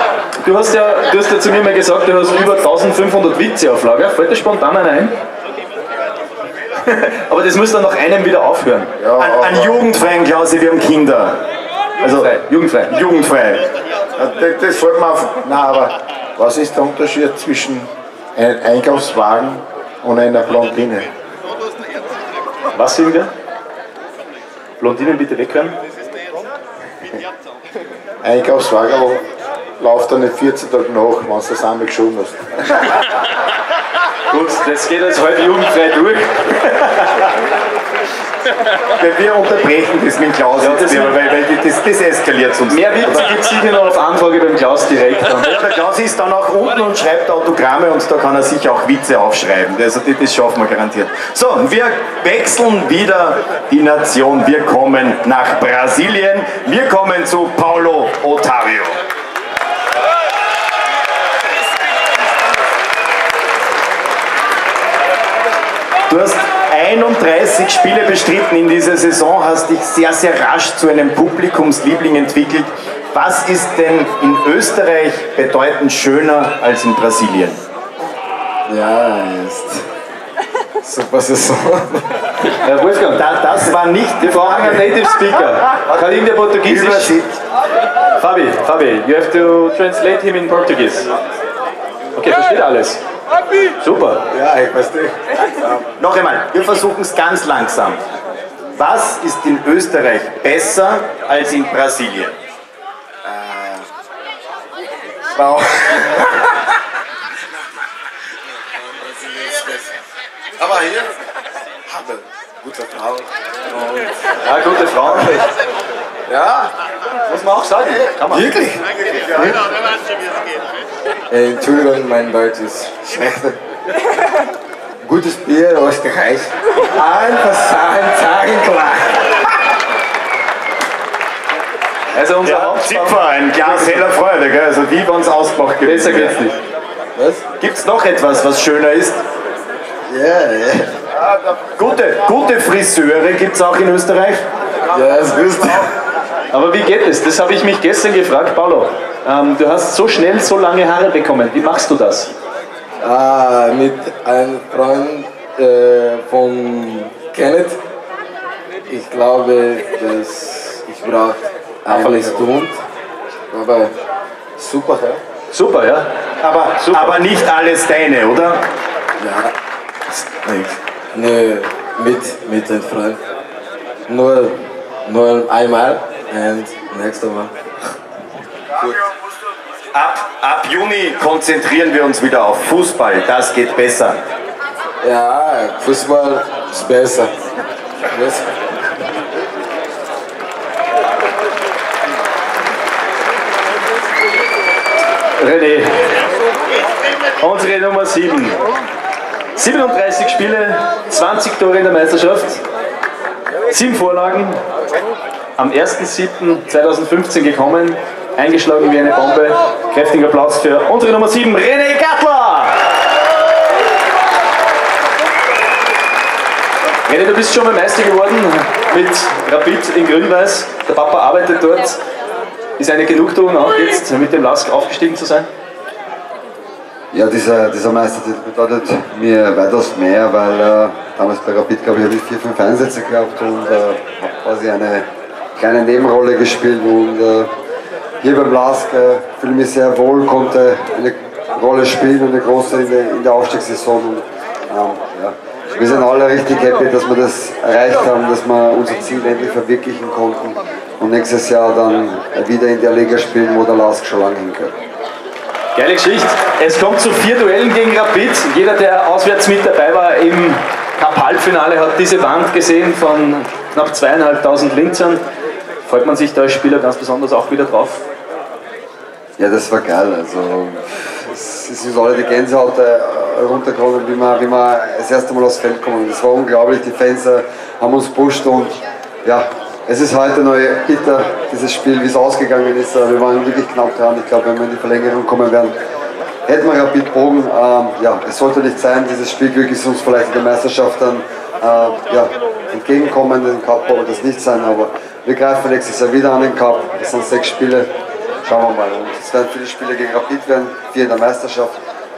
du hast ja zu mir mal gesagt, du hast über 1500 Witze auf Lager. Fällt dir spontan einer ein? Aber das muss dann nach einem wieder aufhören. Ja, an jugendfreien, Klaus, wir haben Kinder. Also jugendfrei. Das fällt mir auf. Nein, aber was ist der Unterschied zwischen einem Einkaufswagen und einer Blondine? Was sind wir? Blondinen bitte weghören. Einkaufswagen läuft dann nicht 14 Tage nach, wenn du das einmal geschoben hast. Gut, das geht jetzt heute jugendfrei durch. Wir unterbrechen das mit Klaus, ja, weil das eskaliert sonst. Mehr Witze gibt es sicher noch auf Anfrage beim Klaus direkt. Ja, der Klaus ist dann auch unten und schreibt Autogramme und da kann er sich auch Witze aufschreiben. Also das schaffen wir garantiert. So, wir wechseln wieder die Nation. Wir kommen nach Brasilien. Wir kommen zu Paulo Otávio. Du hast 31 Spiele bestritten in dieser Saison, hast dich sehr rasch zu einem Publikumsliebling entwickelt. Was ist denn in Österreich bedeutend schöner als in Brasilien? Ja, jetzt. Super Saison. Herr Wolfgang, das war nicht der Vorhang Native Speaker. Kann ich in der Portugiesisch? Übersieht. Fabi, you have to translate him in Portuguese. Okay, versteht alles. Super. Ja, ich weiß nicht. Noch einmal, wir versuchen es ganz langsam. Was ist in Österreich besser als in Brasilien? Frau. Aber hier, Happel. Gute Frau. Ja, gute Frau. Ja, muss man auch sagen. Kann man. Wirklich? Entschuldigung, mein Deutsch ist schlecht. Gutes Bier, Österreich. Einfach sagen klar. Also unser Zipfer, ein Glas heller Freude, gell? Also wie bei uns ausmacht gewesen. Besser geht's nicht. Was? Gibt's noch etwas, was schöner ist? Ja. Gute Friseure gibt's auch in Österreich. Ja, das wisst ihr. Aber wie geht es? Das habe ich mich gestern gefragt, Paulo. Du hast so schnell so lange Haare bekommen. Wie machst du das? Mit einem Freund von Kenneth. Ich glaube, dass ich brauche eine Stunde. Aber super, ja? Super, ja. Aber nicht alles deine, oder? Ja. Nö, mit den Freunden. Nur einmal und nächstes Mal. Gut. Ab Juni konzentrieren wir uns wieder auf Fußball, das geht besser. Ja, Fußball ist besser. René, unsere Nummer 7. 37 Spiele, 20 Tore in der Meisterschaft, 7 Vorlagen, am 1.7.2015 gekommen, eingeschlagen wie eine Bombe. Kräftiger Applaus für unsere Nummer 7, René Gartler! René, du bist schon mal Meister geworden mit Rapid in Grün-Weiß, der Papa arbeitet dort. Ist eine Genugtuung auch jetzt mit dem LASK aufgestiegen zu sein? Ja, dieser Meistertitel bedeutet mir weitaus mehr, weil damals bei Rapid, glaube ich, habe ich 4, 5 Einsätze gehabt und habe quasi eine kleine Nebenrolle gespielt. Und hier beim LASK fühle mich sehr wohl, konnte eine Rolle spielen, eine große in der Aufstiegssaison. Und, ja. Wir sind alle richtig happy, dass wir das erreicht haben, dass wir unser Ziel endlich verwirklichen konnten und nächstes Jahr dann wieder in der Liga spielen, wo der LASK schon lange hingehört. Geile Geschichte. Es kommt zu 4 Duellen gegen Rapid. Jeder, der auswärts mit dabei war im Cup-Halbfinale, hat diese Wand gesehen von knapp 2500 Linzern. Freut man sich da als Spieler ganz besonders auch wieder drauf? Ja, das war geil. Also, es ist alle die Gänsehaut runtergekommen, wie wir das erste Mal aufs Feld kommen. Das war unglaublich, die Fans haben uns pusht und ja, es ist heute noch bitter, dieses Spiel, wie es ausgegangen ist. Wir waren wirklich knapp dran. Ich glaube, wenn wir in die Verlängerung kommen werden, hätten wir Rapid Bogen. Ja, es sollte nicht sein, dieses Spielglück ist uns vielleicht in der Meisterschaft dann ja, entgegenkommen. Den Cup wird das nicht sein, aber wir greifen nächstes Jahr wieder an den Cup. Es sind 6 Spiele. Schauen wir mal. Und es werden viele Spiele gegen Rapid werden, 4 in der Meisterschaft.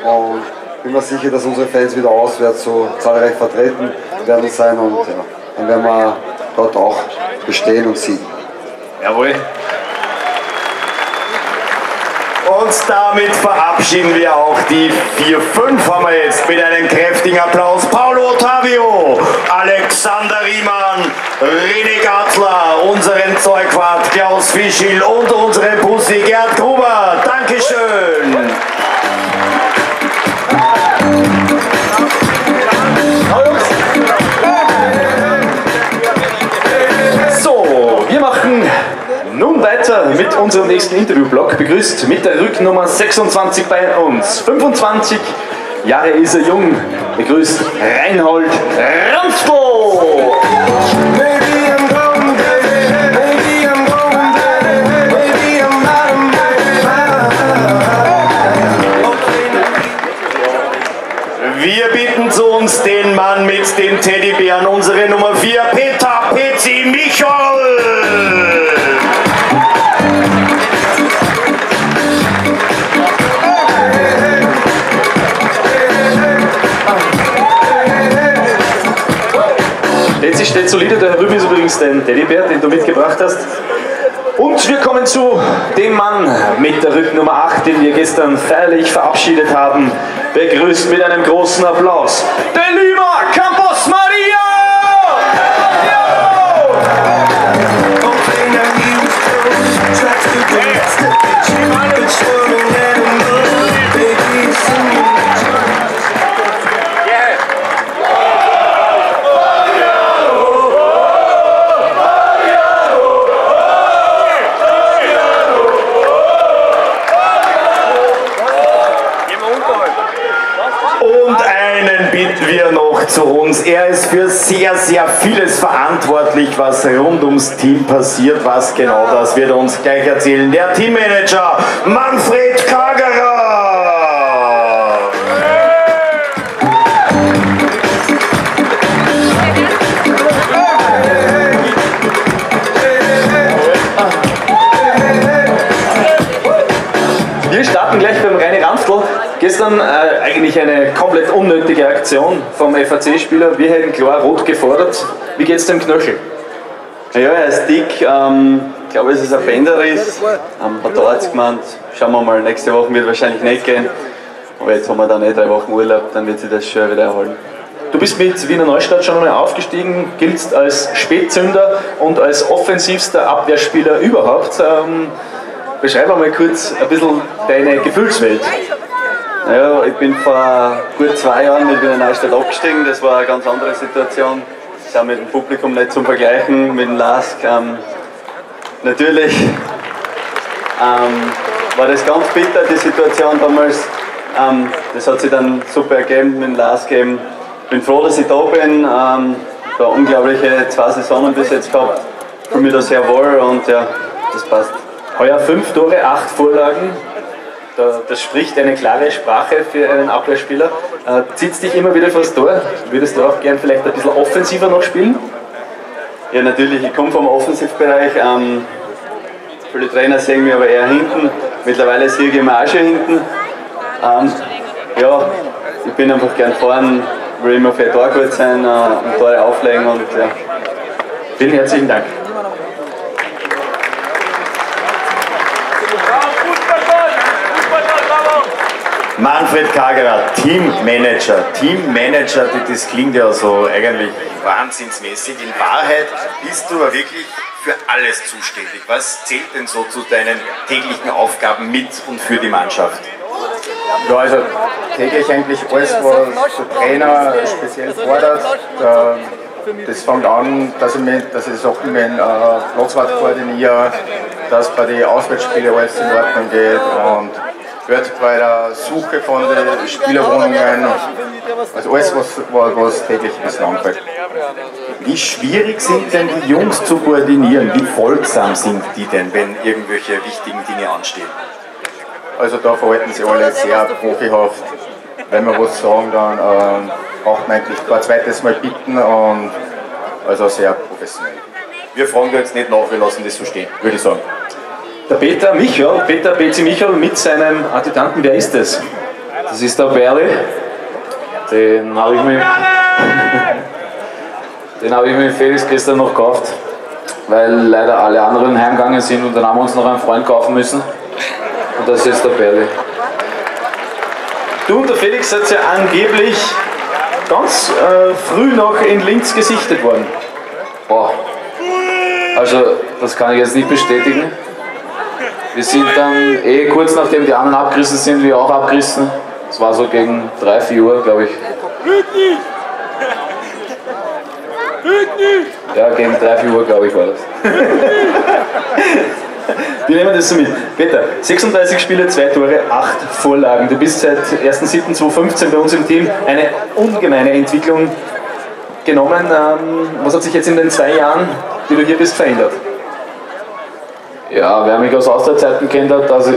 Und ich bin mir sicher, dass unsere Fans wieder auswärts so zahlreich vertreten werden sein und ja, dann werden wir dort auch bestehen und siegen. Jawohl. Und damit verabschieden wir auch die 4-5 haben wir jetzt mit einem kräftigen Applaus. Paulo Otávio, Alexander Riemann, René Gartler, unseren Zeugwart Klaus Fischl und unseren Pussy Gerhard Gruber. Dankeschön. Nun weiter mit unserem nächsten Interviewblock. Begrüßt mit der Rücknummer 26 bei uns. 25 Jahre ist er jung. Begrüßt Reinhold Ramsbo. Wir bitten zu uns den Mann mit den Teddybären, unsere Nummer 4, Peter Petzi Michol. Letztlich steht solide, da drüben ist übrigens dein Teddybär, den du mitgebracht hast. Und wir kommen zu dem Mann mit der Rücknummer 8, den wir gestern feierlich verabschiedet haben. Begrüßt mit einem großen Applaus Delima Campos Maria! Zu uns. Er ist für sehr, sehr vieles verantwortlich, was rund ums Team passiert. Was genau, das wird er uns gleich erzählen. Der Teammanager Manfred Kagerer. Wir starten gleich beim René Ramsel. Gestern eigentlich eine komplett unnötige Aktion vom FAC-Spieler. Wir hätten klar rot gefordert. Wie geht's dem Knöchel? Ja, er ist dick. Ich glaube, es ist ein Bänderriss. Hat der Arzt gemeint. Schauen wir mal, nächste Woche wird wahrscheinlich nicht gehen. Aber jetzt haben wir dann 3 Wochen Urlaub, dann wird sich das schon wieder erholen. Du bist mit Wiener Neustadt schon einmal aufgestiegen, giltst als Spätzünder und als offensivster Abwehrspieler überhaupt. Beschreib einmal kurz ein bisschen deine Gefühlswelt. Ja, ich bin vor gut 2 Jahren mit Wiener Neustadt abgestiegen, das war eine ganz andere Situation. Das ist auch mit dem Publikum nicht zum Vergleichen, mit dem LASK. Natürlich war das ganz bitter, die Situation damals. Das hat sich dann super ergeben mit dem LASK. Ich bin froh, dass ich da bin. Da unglaubliche 2 Saisonen bis jetzt gehabt. Ich fühle mich da sehr wohl und ja, das passt. Heuer 5 Tore, 8 Vorlagen. Das spricht eine klare Sprache für einen Abwehrspieler. Zieht es dich immer wieder vors Tor? Würdest du auch gern vielleicht ein bisschen offensiver noch spielen? Ja, natürlich. Ich komme vom Offensivbereich. Viele Trainer sehen mich aber eher hinten. Mittlerweile sehe ich immer auch schon hinten. Ja, ich bin einfach gern vorn, will immer für ein Tor gut sein, ein Tor auflegen und ja. Vielen herzlichen Dank. Manfred Kagerer, Teammanager. Teammanager, das klingt ja so eigentlich wahnsinnsmäßig. In Wahrheit bist du aber wirklich für alles zuständig. Was zählt denn so zu deinen täglichen Aufgaben mit und für die Mannschaft? Ja, also täglich eigentlich alles, was der Trainer speziell fordert. Das fängt an, dass ich Sachen mit Platzwart koordiniere, dass bei den Auswärtsspielen alles in Ordnung geht und wird bei der Suche von den Spielerwohnungen, also alles, was täglich bislang anfällt. Wie schwierig sind denn die Jungs zu koordinieren? Wie folgsam sind die denn, wenn irgendwelche wichtigen Dinge anstehen? Also da verhalten sie alle sehr profihaft. Wenn wir was sagen, dann braucht man eigentlich ein zweites Mal bitten und also sehr professionell. Wir fragen jetzt nicht nach, wir lassen das so stehen, würde ich sagen. Der Peter Michel, Peter Bezi Michel mit seinem Adjutanten, wer ist das? Das ist der Berli. Den habe ich mir Felix gestern noch gekauft, weil leider alle anderen heimgegangen sind und dann haben wir uns noch einen Freund kaufen müssen. Und das ist jetzt der Berli. Du und der Felix seid ja angeblich ganz früh noch in Linz gesichtet worden. Boah. Also, das kann ich jetzt nicht bestätigen. Wir sind dann kurz nachdem die anderen abgerissen sind, wir auch abgerissen. Es war so gegen 3, 4 Uhr, glaube ich. Ja, gegen 3, 4 Uhr, glaube ich, war das. Wir nehmen das so mit. Peter, 36 Spiele, 2 Tore, 8 Vorlagen. Du bist seit 1.7.2015 bei uns im Team. Eine ungemeine Entwicklung genommen. Was hat sich jetzt in den 2 Jahren, die du hier bist, verändert? Ja, wer mich aus Austria-Zeiten kennt hat, da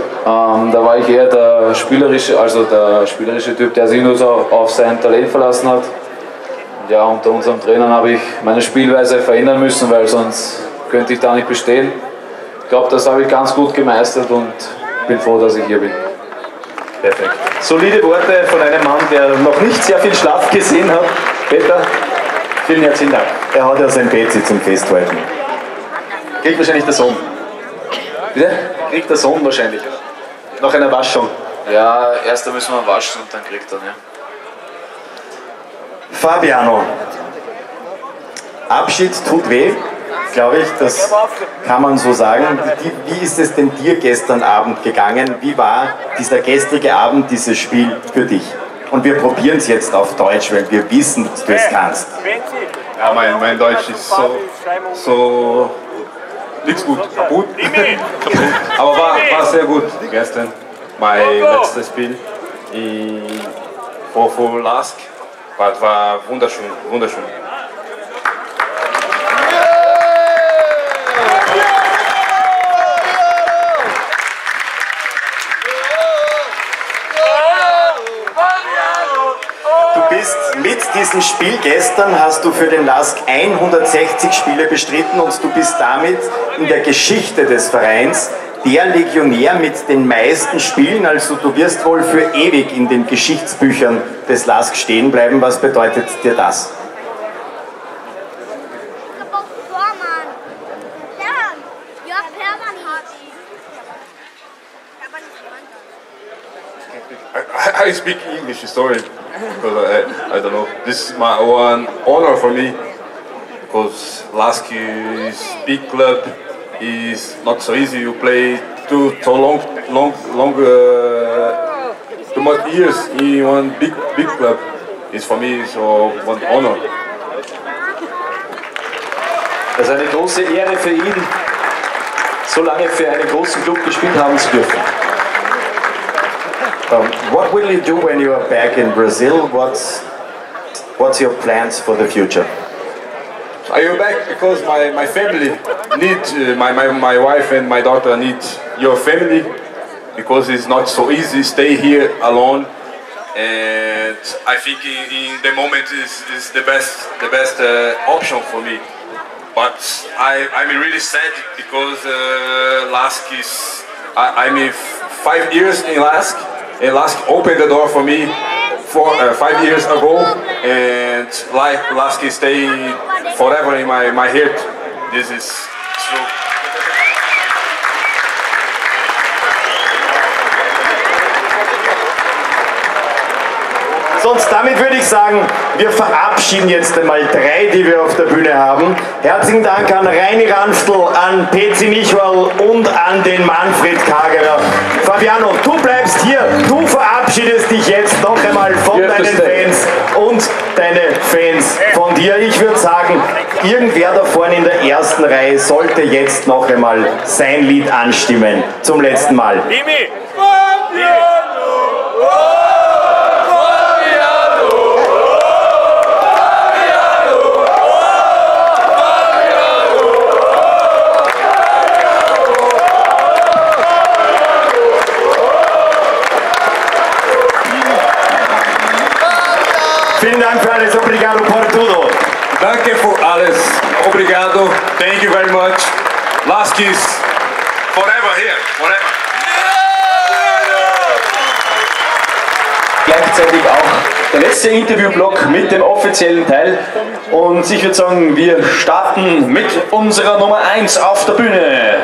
war ich eher der spielerische Typ, der sich nur so auf sein Talent verlassen hat. Und ja, unter unserem Trainer habe ich meine Spielweise verändern müssen, weil sonst könnte ich da nicht bestehen. Ich glaube, das habe ich ganz gut gemeistert und bin froh, dass ich hier bin. Perfekt. Solide Worte von einem Mann, der noch nicht sehr viel Schlaf gesehen hat. Peter, vielen herzlichen Dank. Er hat ja sein Bezi zum Festhalten. Kriegt wahrscheinlich der Sohn. Bitte? Kriegt der Sohn wahrscheinlich. Nach einer Waschung. Ja, erst da müssen wir waschen und dann kriegt er, ja. Fabiano. Abschied tut weh, glaube ich, das kann man so sagen. Wie ist es denn dir gestern Abend gegangen? Wie war dieser gestrige Abend, dieses Spiel für dich? Und wir probieren es jetzt auf Deutsch, weil wir wissen, dass du es kannst. Ja, mein Deutsch ist so nichts gut, kaputt. Aber war sehr gut gestern. Mein letztes Spiel vor LASK war wunderschön, wunderschön. Mit diesem Spiel gestern hast du für den LASK 160 Spiele bestritten und du bist damit in der Geschichte des Vereins der Legionär mit den meisten Spielen. Also du wirst wohl für ewig in den Geschichtsbüchern des LASK stehen bleiben. Was bedeutet dir das? I speak English, sorry. because I don't know. This is my one honor for me, because LASK is big club, is not so easy. You play too much years in one big club. It's for me so one honor. Das ist eine große Ehre für ihn, so lange für einen großen Club gespielt haben zu dürfen. What will you do when you are back in Brazil? What's your plans for the future? I am back because my family needs my wife and my daughter need your family, because it's not so easy stay here alone. And I think in the moment is the best option for me. But I'm really sad because LASK is... I'm 5 years in LASK, and LASK opened the door for me 5 years ago, and LASK is staying forever in my heart. This is true. Sonst damit würde ich sagen, wir verabschieden jetzt einmal drei, die wir auf der Bühne haben. Herzlichen Dank an René Gartler, an PC Michel und an den Manfred Kagerer. Fabiano, du bleibst hier, du verabschiedest dich jetzt noch einmal von deinen Fans und deine Fans von dir. Ich würde sagen, irgendwer da vorne in der ersten Reihe sollte jetzt noch einmal sein Lied anstimmen. Zum letzten Mal. Danke für alles. Obrigado. Thank you very much. LASK is forever here. Forever. Gleichzeitig auch der letzte Interviewblock mit dem offiziellen Teil. Und ich würde sagen, wir starten mit unserer Nummer 1 auf der Bühne.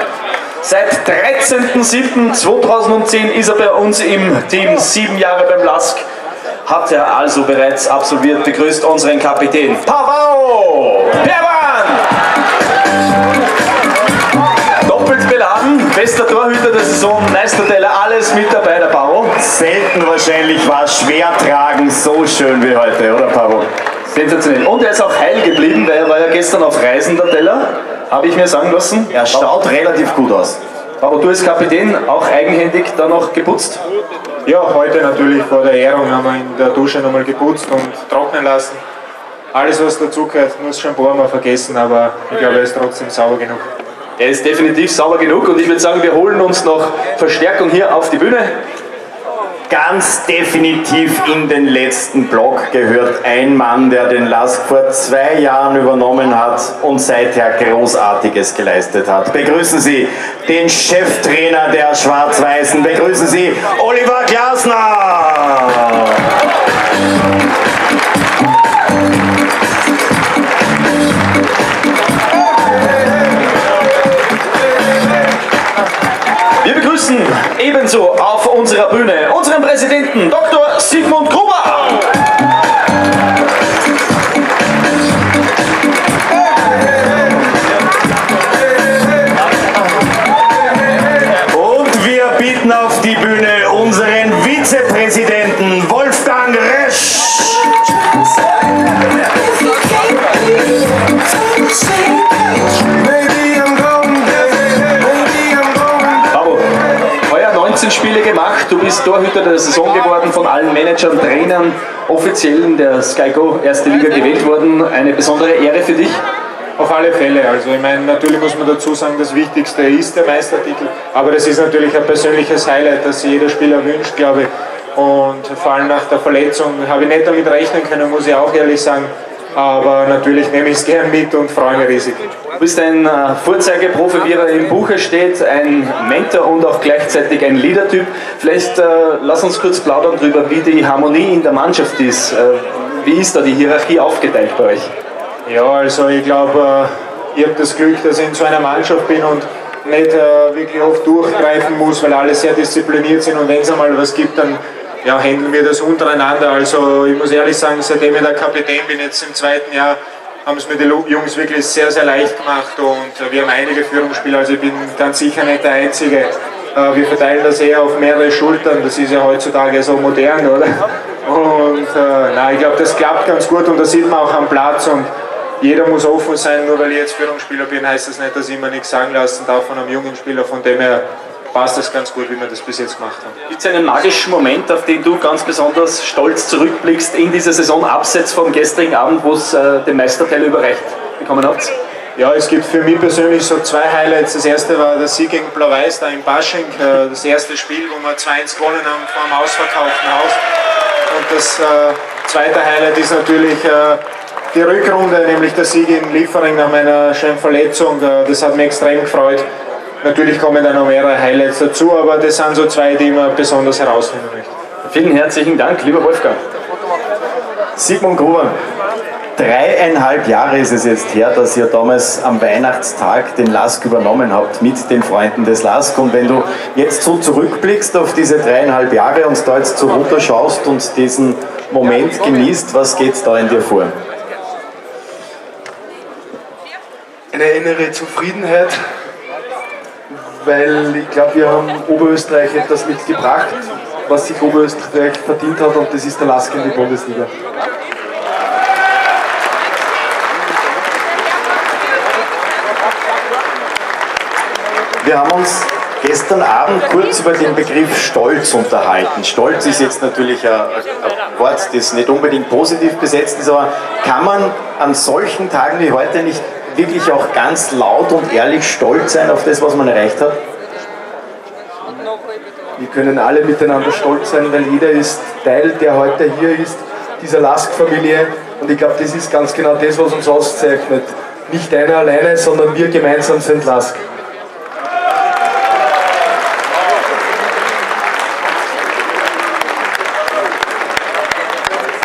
Seit 13.07.2010 ist er bei uns im Team, 7 Jahre beim LASK. Hat er also bereits absolviert. Begrüßt unseren Kapitän Pavao Pervan. Doppelt beladen, bester Torhüter der Saison, Meisterteller, alles mit dabei, der Pavo. Selten wahrscheinlich war schwer tragen, so schön wie heute, oder Pavo? Sensationell. Und er ist auch heil geblieben, weil er war ja gestern auf Reisen, der Teller, habe ich mir sagen lassen. Er schaut relativ gut aus. Aber du als Kapitän auch eigenhändig da noch geputzt? Ja, heute natürlich vor der Ehrung haben wir in der Dusche nochmal geputzt und trocknen lassen. Alles was dazugehört, nur schon ein paar Mal vergessen, aber ich glaube er ist trotzdem sauber genug. Er ist definitiv sauber genug und ich würde sagen, wir holen uns noch Verstärkung hier auf die Bühne. Ganz definitiv in den letzten Block gehört ein Mann, der den LASK vor 2 Jahren übernommen hat und seither Großartiges geleistet hat. Begrüßen Sie den Cheftrainer der Schwarz-Weißen. Begrüßen Sie Oliver Glasner. Wir begrüßen ebenso auf unserer Bühne unseren Präsidenten Dr. Sigmund Gruber. Und wir bitten auf die Bühne unseren Vizepräsidenten Wolfgang Resch. Spiele gemacht, du bist Torhüter der Saison geworden, von allen Managern, Trainern, Offiziellen der Sky Go erste Liga gewählt worden. Eine besondere Ehre für dich? Auf alle Fälle. Also ich meine, natürlich muss man dazu sagen, das Wichtigste ist der Meistertitel, aber das ist natürlich ein persönliches Highlight, das jeder Spieler wünscht, glaube ich. Und vor allem nach der Verletzung habe ich nicht damit rechnen können, muss ich auch ehrlich sagen. Aber natürlich nehme ich es gern mit und freue mich riesig. Du bist ein Vorzeigeprofi, wie er im Buche steht, ein Mentor und auch gleichzeitig ein Leader-Typ. Vielleicht lass uns kurz plaudern darüber, wie die Harmonie in der Mannschaft ist. Wie ist da die Hierarchie aufgeteilt bei euch? Ja, also ich glaube, ich habe das Glück, dass ich in so einer Mannschaft bin und nicht wirklich oft durchgreifen muss, weil alle sehr diszipliniert sind und wenn es einmal was gibt, dann ja, handeln wir das untereinander. Also ich muss ehrlich sagen, seitdem ich der Kapitän bin, jetzt im zweiten Jahr, haben es mir die Jungs wirklich sehr, sehr leicht gemacht und wir haben einige Führungsspieler, also ich bin ganz sicher nicht der Einzige. Wir verteilen das eher auf mehrere Schultern, das ist ja heutzutage so modern, oder? Und na, ich glaube, das klappt ganz gut und das sieht man auch am Platz und jeder muss offen sein, nur weil ich jetzt Führungsspieler bin, heißt das nicht, dass ich mir nichts sagen lassen darf von einem jungen Spieler, von dem her passt das ganz gut, wie wir das bis jetzt gemacht haben. Gibt es einen magischen Moment, auf den du ganz besonders stolz zurückblickst in dieser Saison, abseits vom gestrigen Abend, wo es den Meisterteil überreicht bekommen habt? Ja, es gibt für mich persönlich so zwei Highlights. Das erste war der Sieg gegen Blau-Weiß da in Pasching, das erste Spiel, wo wir 2-1 gewonnen haben vor dem ausverkauften Haus. Und das zweite Highlight ist natürlich die Rückrunde, nämlich der Sieg in Liefering nach meiner schönen Verletzung. Das hat mich extrem gefreut. Natürlich kommen da noch mehrere Highlights dazu, aber das sind so zwei, die man besonders herausnehmen möchte. Vielen herzlichen Dank, lieber Wolfgang. Sigmund Gruber, 3,5 Jahre ist es jetzt her, dass ihr damals am Weihnachtstag den LASK übernommen habt mit den Freunden des LASK. Und wenn du jetzt so zurückblickst auf diese 3,5 Jahre und da jetzt so runterschaust und diesen Moment genießt, was geht da in dir vor? Eine innere Zufriedenheit. Weil ich glaube, wir haben Oberösterreich etwas mitgebracht, was sich Oberösterreich verdient hat, und das ist der LASK in die Bundesliga. Wir haben uns gestern Abend kurz über den Begriff Stolz unterhalten. Stolz ist jetzt natürlich ein Wort, das nicht unbedingt positiv besetzt ist, aber kann man an solchen Tagen wie heute nicht wirklich auch ganz laut und ehrlich stolz sein auf das, was man erreicht hat? Wir können alle miteinander stolz sein, weil jeder ist Teil, der heute hier ist, dieser LASK-Familie. Und ich glaube, das ist ganz genau das, was uns auszeichnet. Nicht einer alleine, sondern wir gemeinsam sind LASK.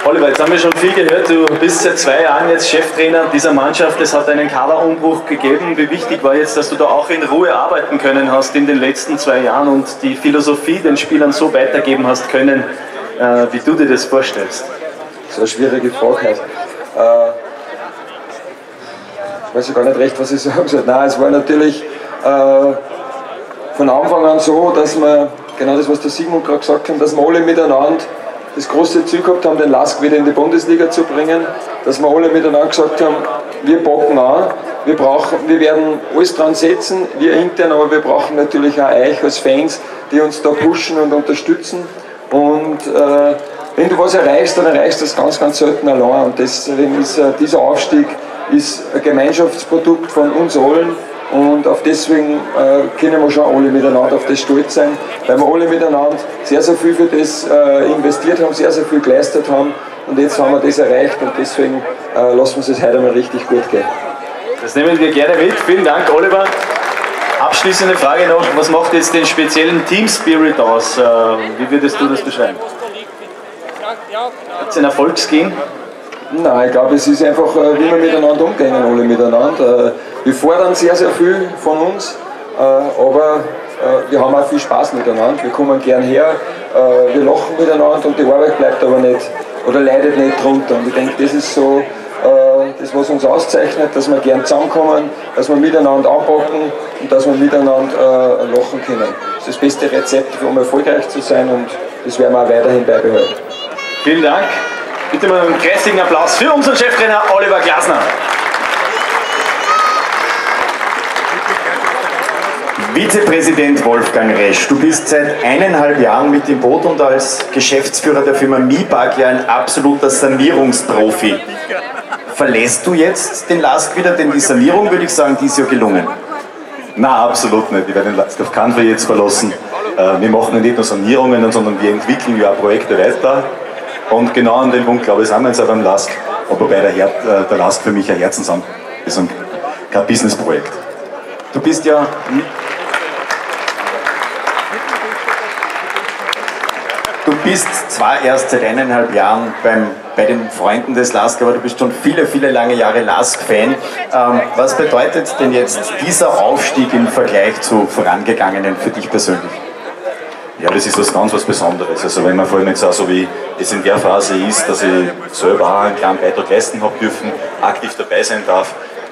Oliver, jetzt haben wir schon viel gehört, du bist seit 2 Jahren jetzt Cheftrainer dieser Mannschaft, es hat einen Kaderumbruch gegeben. Wie wichtig war jetzt, dass du da auch in Ruhe arbeiten können hast in den letzten 2 Jahren und die Philosophie den Spielern so weitergeben hast können, wie du dir das vorstellst? Das ist eine schwierige Frage. Ich weiß ja gar nicht recht, was ich sagen soll. Nein, es war natürlich von Anfang an so, dass wir, genau das, was der Sigmund gerade gesagt hat, dass wir alle miteinander das große Ziel gehabt haben, den LASK wieder in die Bundesliga zu bringen, dass wir alle miteinander gesagt haben, wir packen an, wir werden alles dran setzen, wir intern, aber wir brauchen natürlich auch euch als Fans, die uns da pushen und unterstützen. Und wenn du was erreichst, dann erreichst du das ganz, ganz selten allein. Und deswegen ist dieser Aufstieg ist ein Gemeinschaftsprodukt von uns allen. Und auf deswegen können wir schon alle miteinander auf das stolz sein, weil wir alle miteinander sehr, sehr viel für das investiert haben, sehr, sehr viel geleistet haben und jetzt haben wir das erreicht und deswegen lassen wir es heute mal richtig gut gehen. Das nehmen wir gerne mit. Vielen Dank, Oliver. Abschließende Frage noch, was macht jetzt den speziellen Team-Spirit aus? Wie würdest du das beschreiben? Hat es ein Erfolgsgehen? Nein, ich glaube, es ist einfach, wie wir miteinander umgehen, alle miteinander. Wir fordern sehr, sehr viel von uns, aber wir haben auch viel Spaß miteinander. Wir kommen gern her, wir lachen miteinander und die Arbeit bleibt aber nicht oder leidet nicht drunter. Und ich denke, das ist so das, was uns auszeichnet, dass wir gern zusammenkommen, dass wir miteinander anpacken und dass wir miteinander lachen können. Das ist das beste Rezept, um erfolgreich zu sein und das werden wir auch weiterhin beibehalten. Vielen Dank. Bitte mal einen kräftigen Applaus für unseren Cheftrainer Oliver Glasner. Vizepräsident Wolfgang Resch, du bist seit 1,5 Jahren mit im Boot und als Geschäftsführer der Firma Miebag ja ein absoluter Sanierungsprofi. Verlässt du jetzt den LASK wieder, denn die Sanierung, würde ich sagen, die ist ja gelungen? Nein, absolut nicht. Ich werde den LASK auf keinen Fall jetzt verlassen. Wir machen nicht nur Sanierungen, sondern wir entwickeln ja auch Projekte weiter. Und genau an dem Punkt, glaube ich, sind wir jetzt auch beim LASK, wobei der LASK für mich ein Herzensanliegen ist und kein Businessprojekt. Du bist ja... Du bist zwar erst seit 1,5 Jahren bei den Freunden des LASK, aber du bist schon viele, viele lange Jahre LASK-Fan. Was bedeutet denn jetzt dieser Aufstieg im Vergleich zu vorangegangenen für dich persönlich? Ja, das ist was ganz was Besonderes. Also wenn man vor allem jetzt auch so wie es in der Phase ist, dass ich selber auch einen kleinen Beitrag leisten habe dürfen, aktiv dabei sein darf.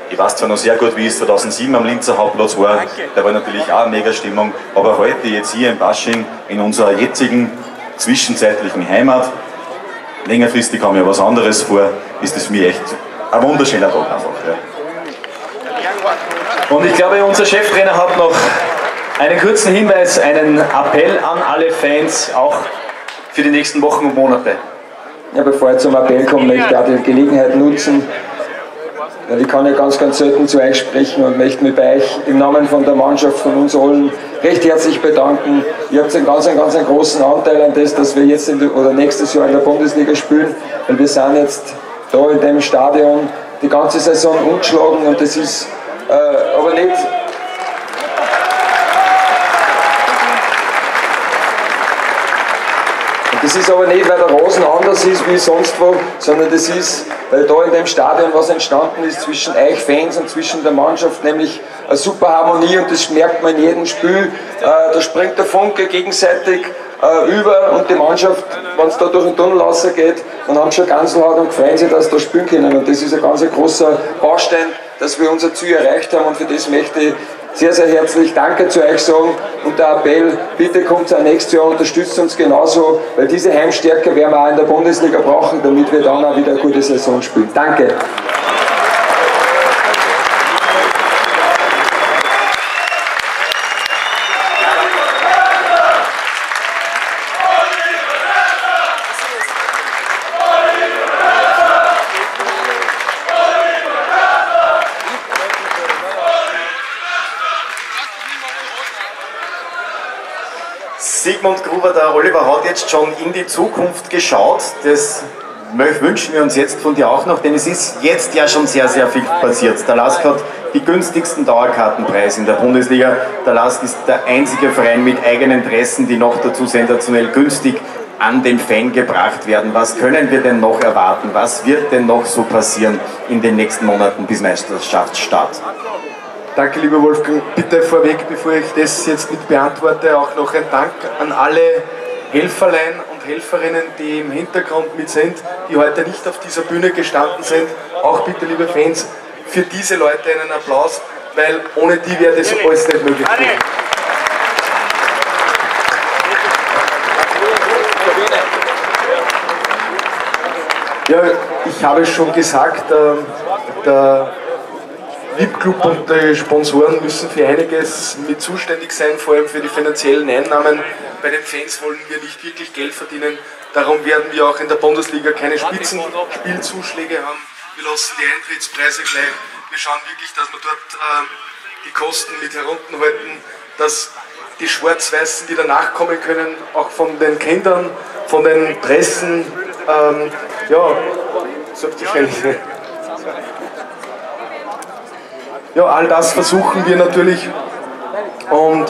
Ich weiß zwar noch sehr gut, wie es 2007 am Linzer Hauptplatz war, da war natürlich auch eine Mega-Stimmung, aber heute jetzt hier in Pasching, in unserer jetzigen zwischenzeitlichen Heimat, längerfristig haben wir was anderes vor, ist das für mich echt ein wunderschöner Tag einfach. Ja. Und ich glaube, unser Cheftrainer hat noch einen kurzen Hinweis, einen Appell an alle Fans, auch für die nächsten Wochen und Monate. Ja, bevor ich zum Appell komme, möchte ich auch die Gelegenheit nutzen, weil ich kann ja ganz selten zu euch sprechen und möchte mich bei euch im Namen von der Mannschaft, von uns allen, recht herzlich bedanken. Ihr habt einen ganz großen Anteil an das, dass wir jetzt oder nächstes Jahr in der Bundesliga spielen, weil wir sind jetzt da in dem Stadion die ganze Saison ungeschlagen und das ist aber nicht... Das ist aber nicht, weil der Rasen anders ist wie sonst wo, sondern das ist, weil da in dem Stadion was entstanden ist zwischen euch Fans und zwischen der Mannschaft, nämlich eine super Harmonie und das merkt man in jedem Spiel. Da springt der Funke gegenseitig über und die Mannschaft, wenn es da durch den Tunnel rausgeht, dann haben sie schon ganz laut und freuen sich, dass sie da spielen können. Und das ist ein ganz großer Baustein, dass wir unser Ziel erreicht haben und für das möchte ich sehr herzlich Danke zu euch sagen und der Appell, bitte kommt auch nächstes Jahr, unterstützt uns genauso, weil diese Heimstärke werden wir auch in der Bundesliga brauchen, damit wir dann auch wieder eine gute Saison spielen. Danke! Sigmund Gruber, der Oliver hat jetzt schon in die Zukunft geschaut, das wünschen wir uns jetzt von dir auch noch, denn es ist jetzt ja schon sehr viel passiert. Der LASK hat die günstigsten Dauerkartenpreise in der Bundesliga, der LASK ist der einzige Verein mit eigenen Dressen, die noch dazu sensationell günstig an den Fan gebracht werden. Was können wir denn noch erwarten, was wird denn noch so passieren in den nächsten Monaten bis Meisterschaftsstart? Danke, lieber Wolfgang. Bitte vorweg, bevor ich das jetzt mit beantworte, auch noch ein Dank an alle Helferlein und Helferinnen, die im Hintergrund mit sind, die heute nicht auf dieser Bühne gestanden sind. Auch bitte, liebe Fans, für diese Leute einen Applaus, weil ohne die wäre das alles nicht möglich. Ja, ich habe schon gesagt, der VIP-Club und die Sponsoren müssen für einiges mit zuständig sein, vor allem für die finanziellen Einnahmen. Bei den Fans wollen wir nicht wirklich Geld verdienen, darum werden wir auch in der Bundesliga keine Spielzuschläge haben. Wir lassen die Eintrittspreise gleich, wir schauen wirklich, dass wir dort die Kosten mit herunterhalten, dass die Schwarz-Weißen, die danach kommen können, auch von den Kindern, von den Pressen, ja, selbstverständlich. Ja, all das versuchen wir natürlich und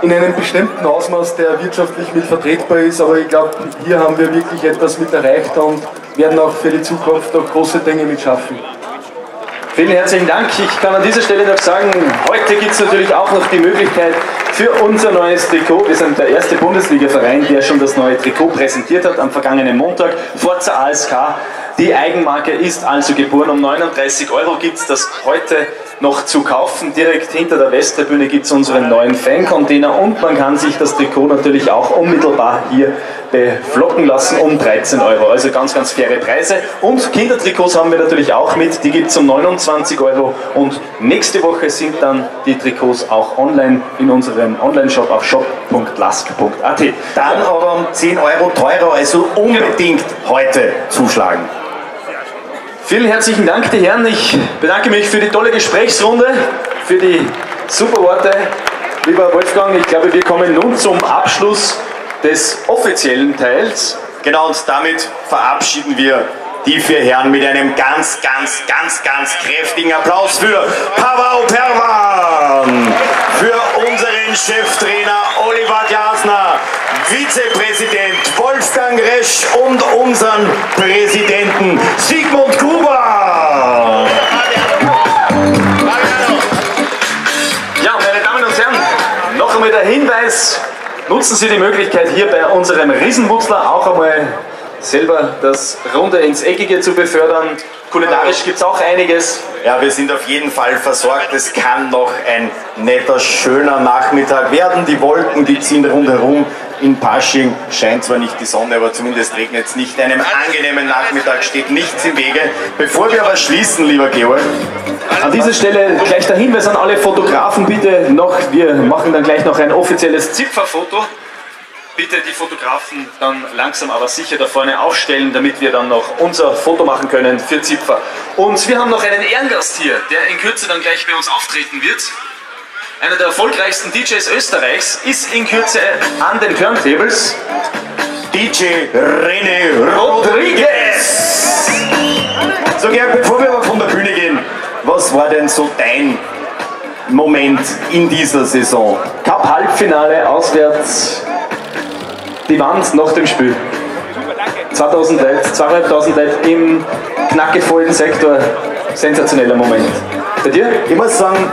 in einem bestimmten Ausmaß, der wirtschaftlich mit vertretbar ist, aber ich glaube, hier haben wir wirklich etwas mit erreicht und werden auch für die Zukunft noch große Dinge mit schaffen. Vielen herzlichen Dank. Ich kann an dieser Stelle noch sagen, heute gibt es natürlich auch noch die Möglichkeit für unser neues Trikot. Wir sind der erste Bundesliga-Verein, der schon das neue Trikot präsentiert hat am vergangenen Montag. Forza ASK. Die Eigenmarke ist also geboren. Um 39 € gibt es das heute noch zu kaufen. Direkt hinter der Westtribüne gibt es unseren neuen Fan-Container und man kann sich das Trikot natürlich auch unmittelbar hier beflocken lassen um 13 €. Also ganz faire Preise. Und Kindertrikots haben wir natürlich auch mit. Die gibt es um 29 € und nächste Woche sind dann die Trikots auch online in unserem Online-Shop auf shop.lask.at. Dann aber um 10 € teurer, also unbedingt heute zuschlagen. Vielen herzlichen Dank, die Herren. Ich bedanke mich für die tolle Gesprächsrunde, für die super Worte. Lieber Wolfgang, ich glaube, wir kommen nun zum Abschluss des offiziellen Teils. Genau, und damit verabschieden wir die vier Herren mit einem ganz kräftigen Applaus für Pavao Pervan, für unseren Cheftrainer Oliver Glasner, Vizepräsident Wolfgang Resch und unseren Präsidenten Sigmund Gruber. Ja, meine Damen und Herren, noch einmal der Hinweis Hinweis, nutzen Sie die Möglichkeit, hier bei unserem Riesenwutzler auch einmal selber das Runde ins Eckige zu befördern. Kulinarisch gibt es auch einiges. Ja, wir sind auf jeden Fall versorgt. Es kann noch ein netter, schöner Nachmittag werden. Die Wolken, die ziehen rundherum. In Pasching scheint zwar nicht die Sonne, aber zumindest regnet es nicht. Einem angenehmen Nachmittag steht nichts im Wege. Bevor wir aber schließen, lieber Georg. An dieser Stelle gleich der Hinweis an alle Fotografen bitte noch. Wir machen dann gleich noch ein offizielles Zipferfoto. Bitte die Fotografen dann langsam aber sicher da vorne aufstellen, damit wir dann noch unser Foto machen können für Zipfer. Und wir haben noch einen Ehrengast hier, der in Kürze dann gleich bei uns auftreten wird. Einer der erfolgreichsten DJs Österreichs ist in Kürze an den Turntables DJ René Rodriguez. So Gerd, bevor wir aber von der Bühne gehen, was war denn so dein Moment in dieser Saison? Cup-Halbfinale auswärts. Die Wand nach dem Spiel. 2000 Leute, 2500 Leute im knackevollen Sektor. Sensationeller Moment. Bei dir? Ich muss sagen,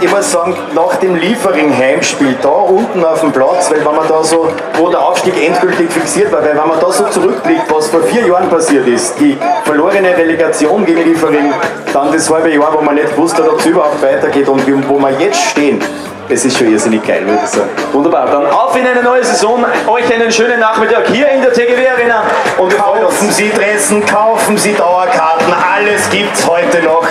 nach dem Liefering-Heimspiel, da unten auf dem Platz, weil wenn man da so, wo der Aufstieg endgültig fixiert war, weil wenn man da so zurückblickt, was vor 4 Jahren passiert ist, die verlorene Relegation gegen Liefering, dann das halbe Jahr, wo man nicht wusste, ob es überhaupt weitergeht und wo wir jetzt stehen. Es ist schon irrsinnig geil, würde ich sagen. Wunderbar, dann auf in eine neue Saison. Euch einen schönen Nachmittag hier in der TGW Arena. Und kaufen Sie Dressen, kaufen Sie Dauerkarten, alles gibt's heute noch.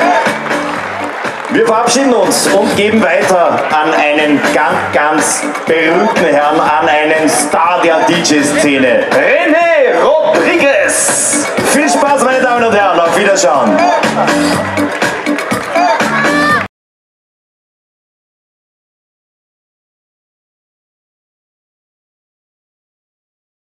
Wir verabschieden uns und geben weiter an einen ganz berühmten Herrn, an einen Star der DJ-Szene. René Rodriguez. Viel Spaß, meine Damen und Herren, auf Wiederschauen.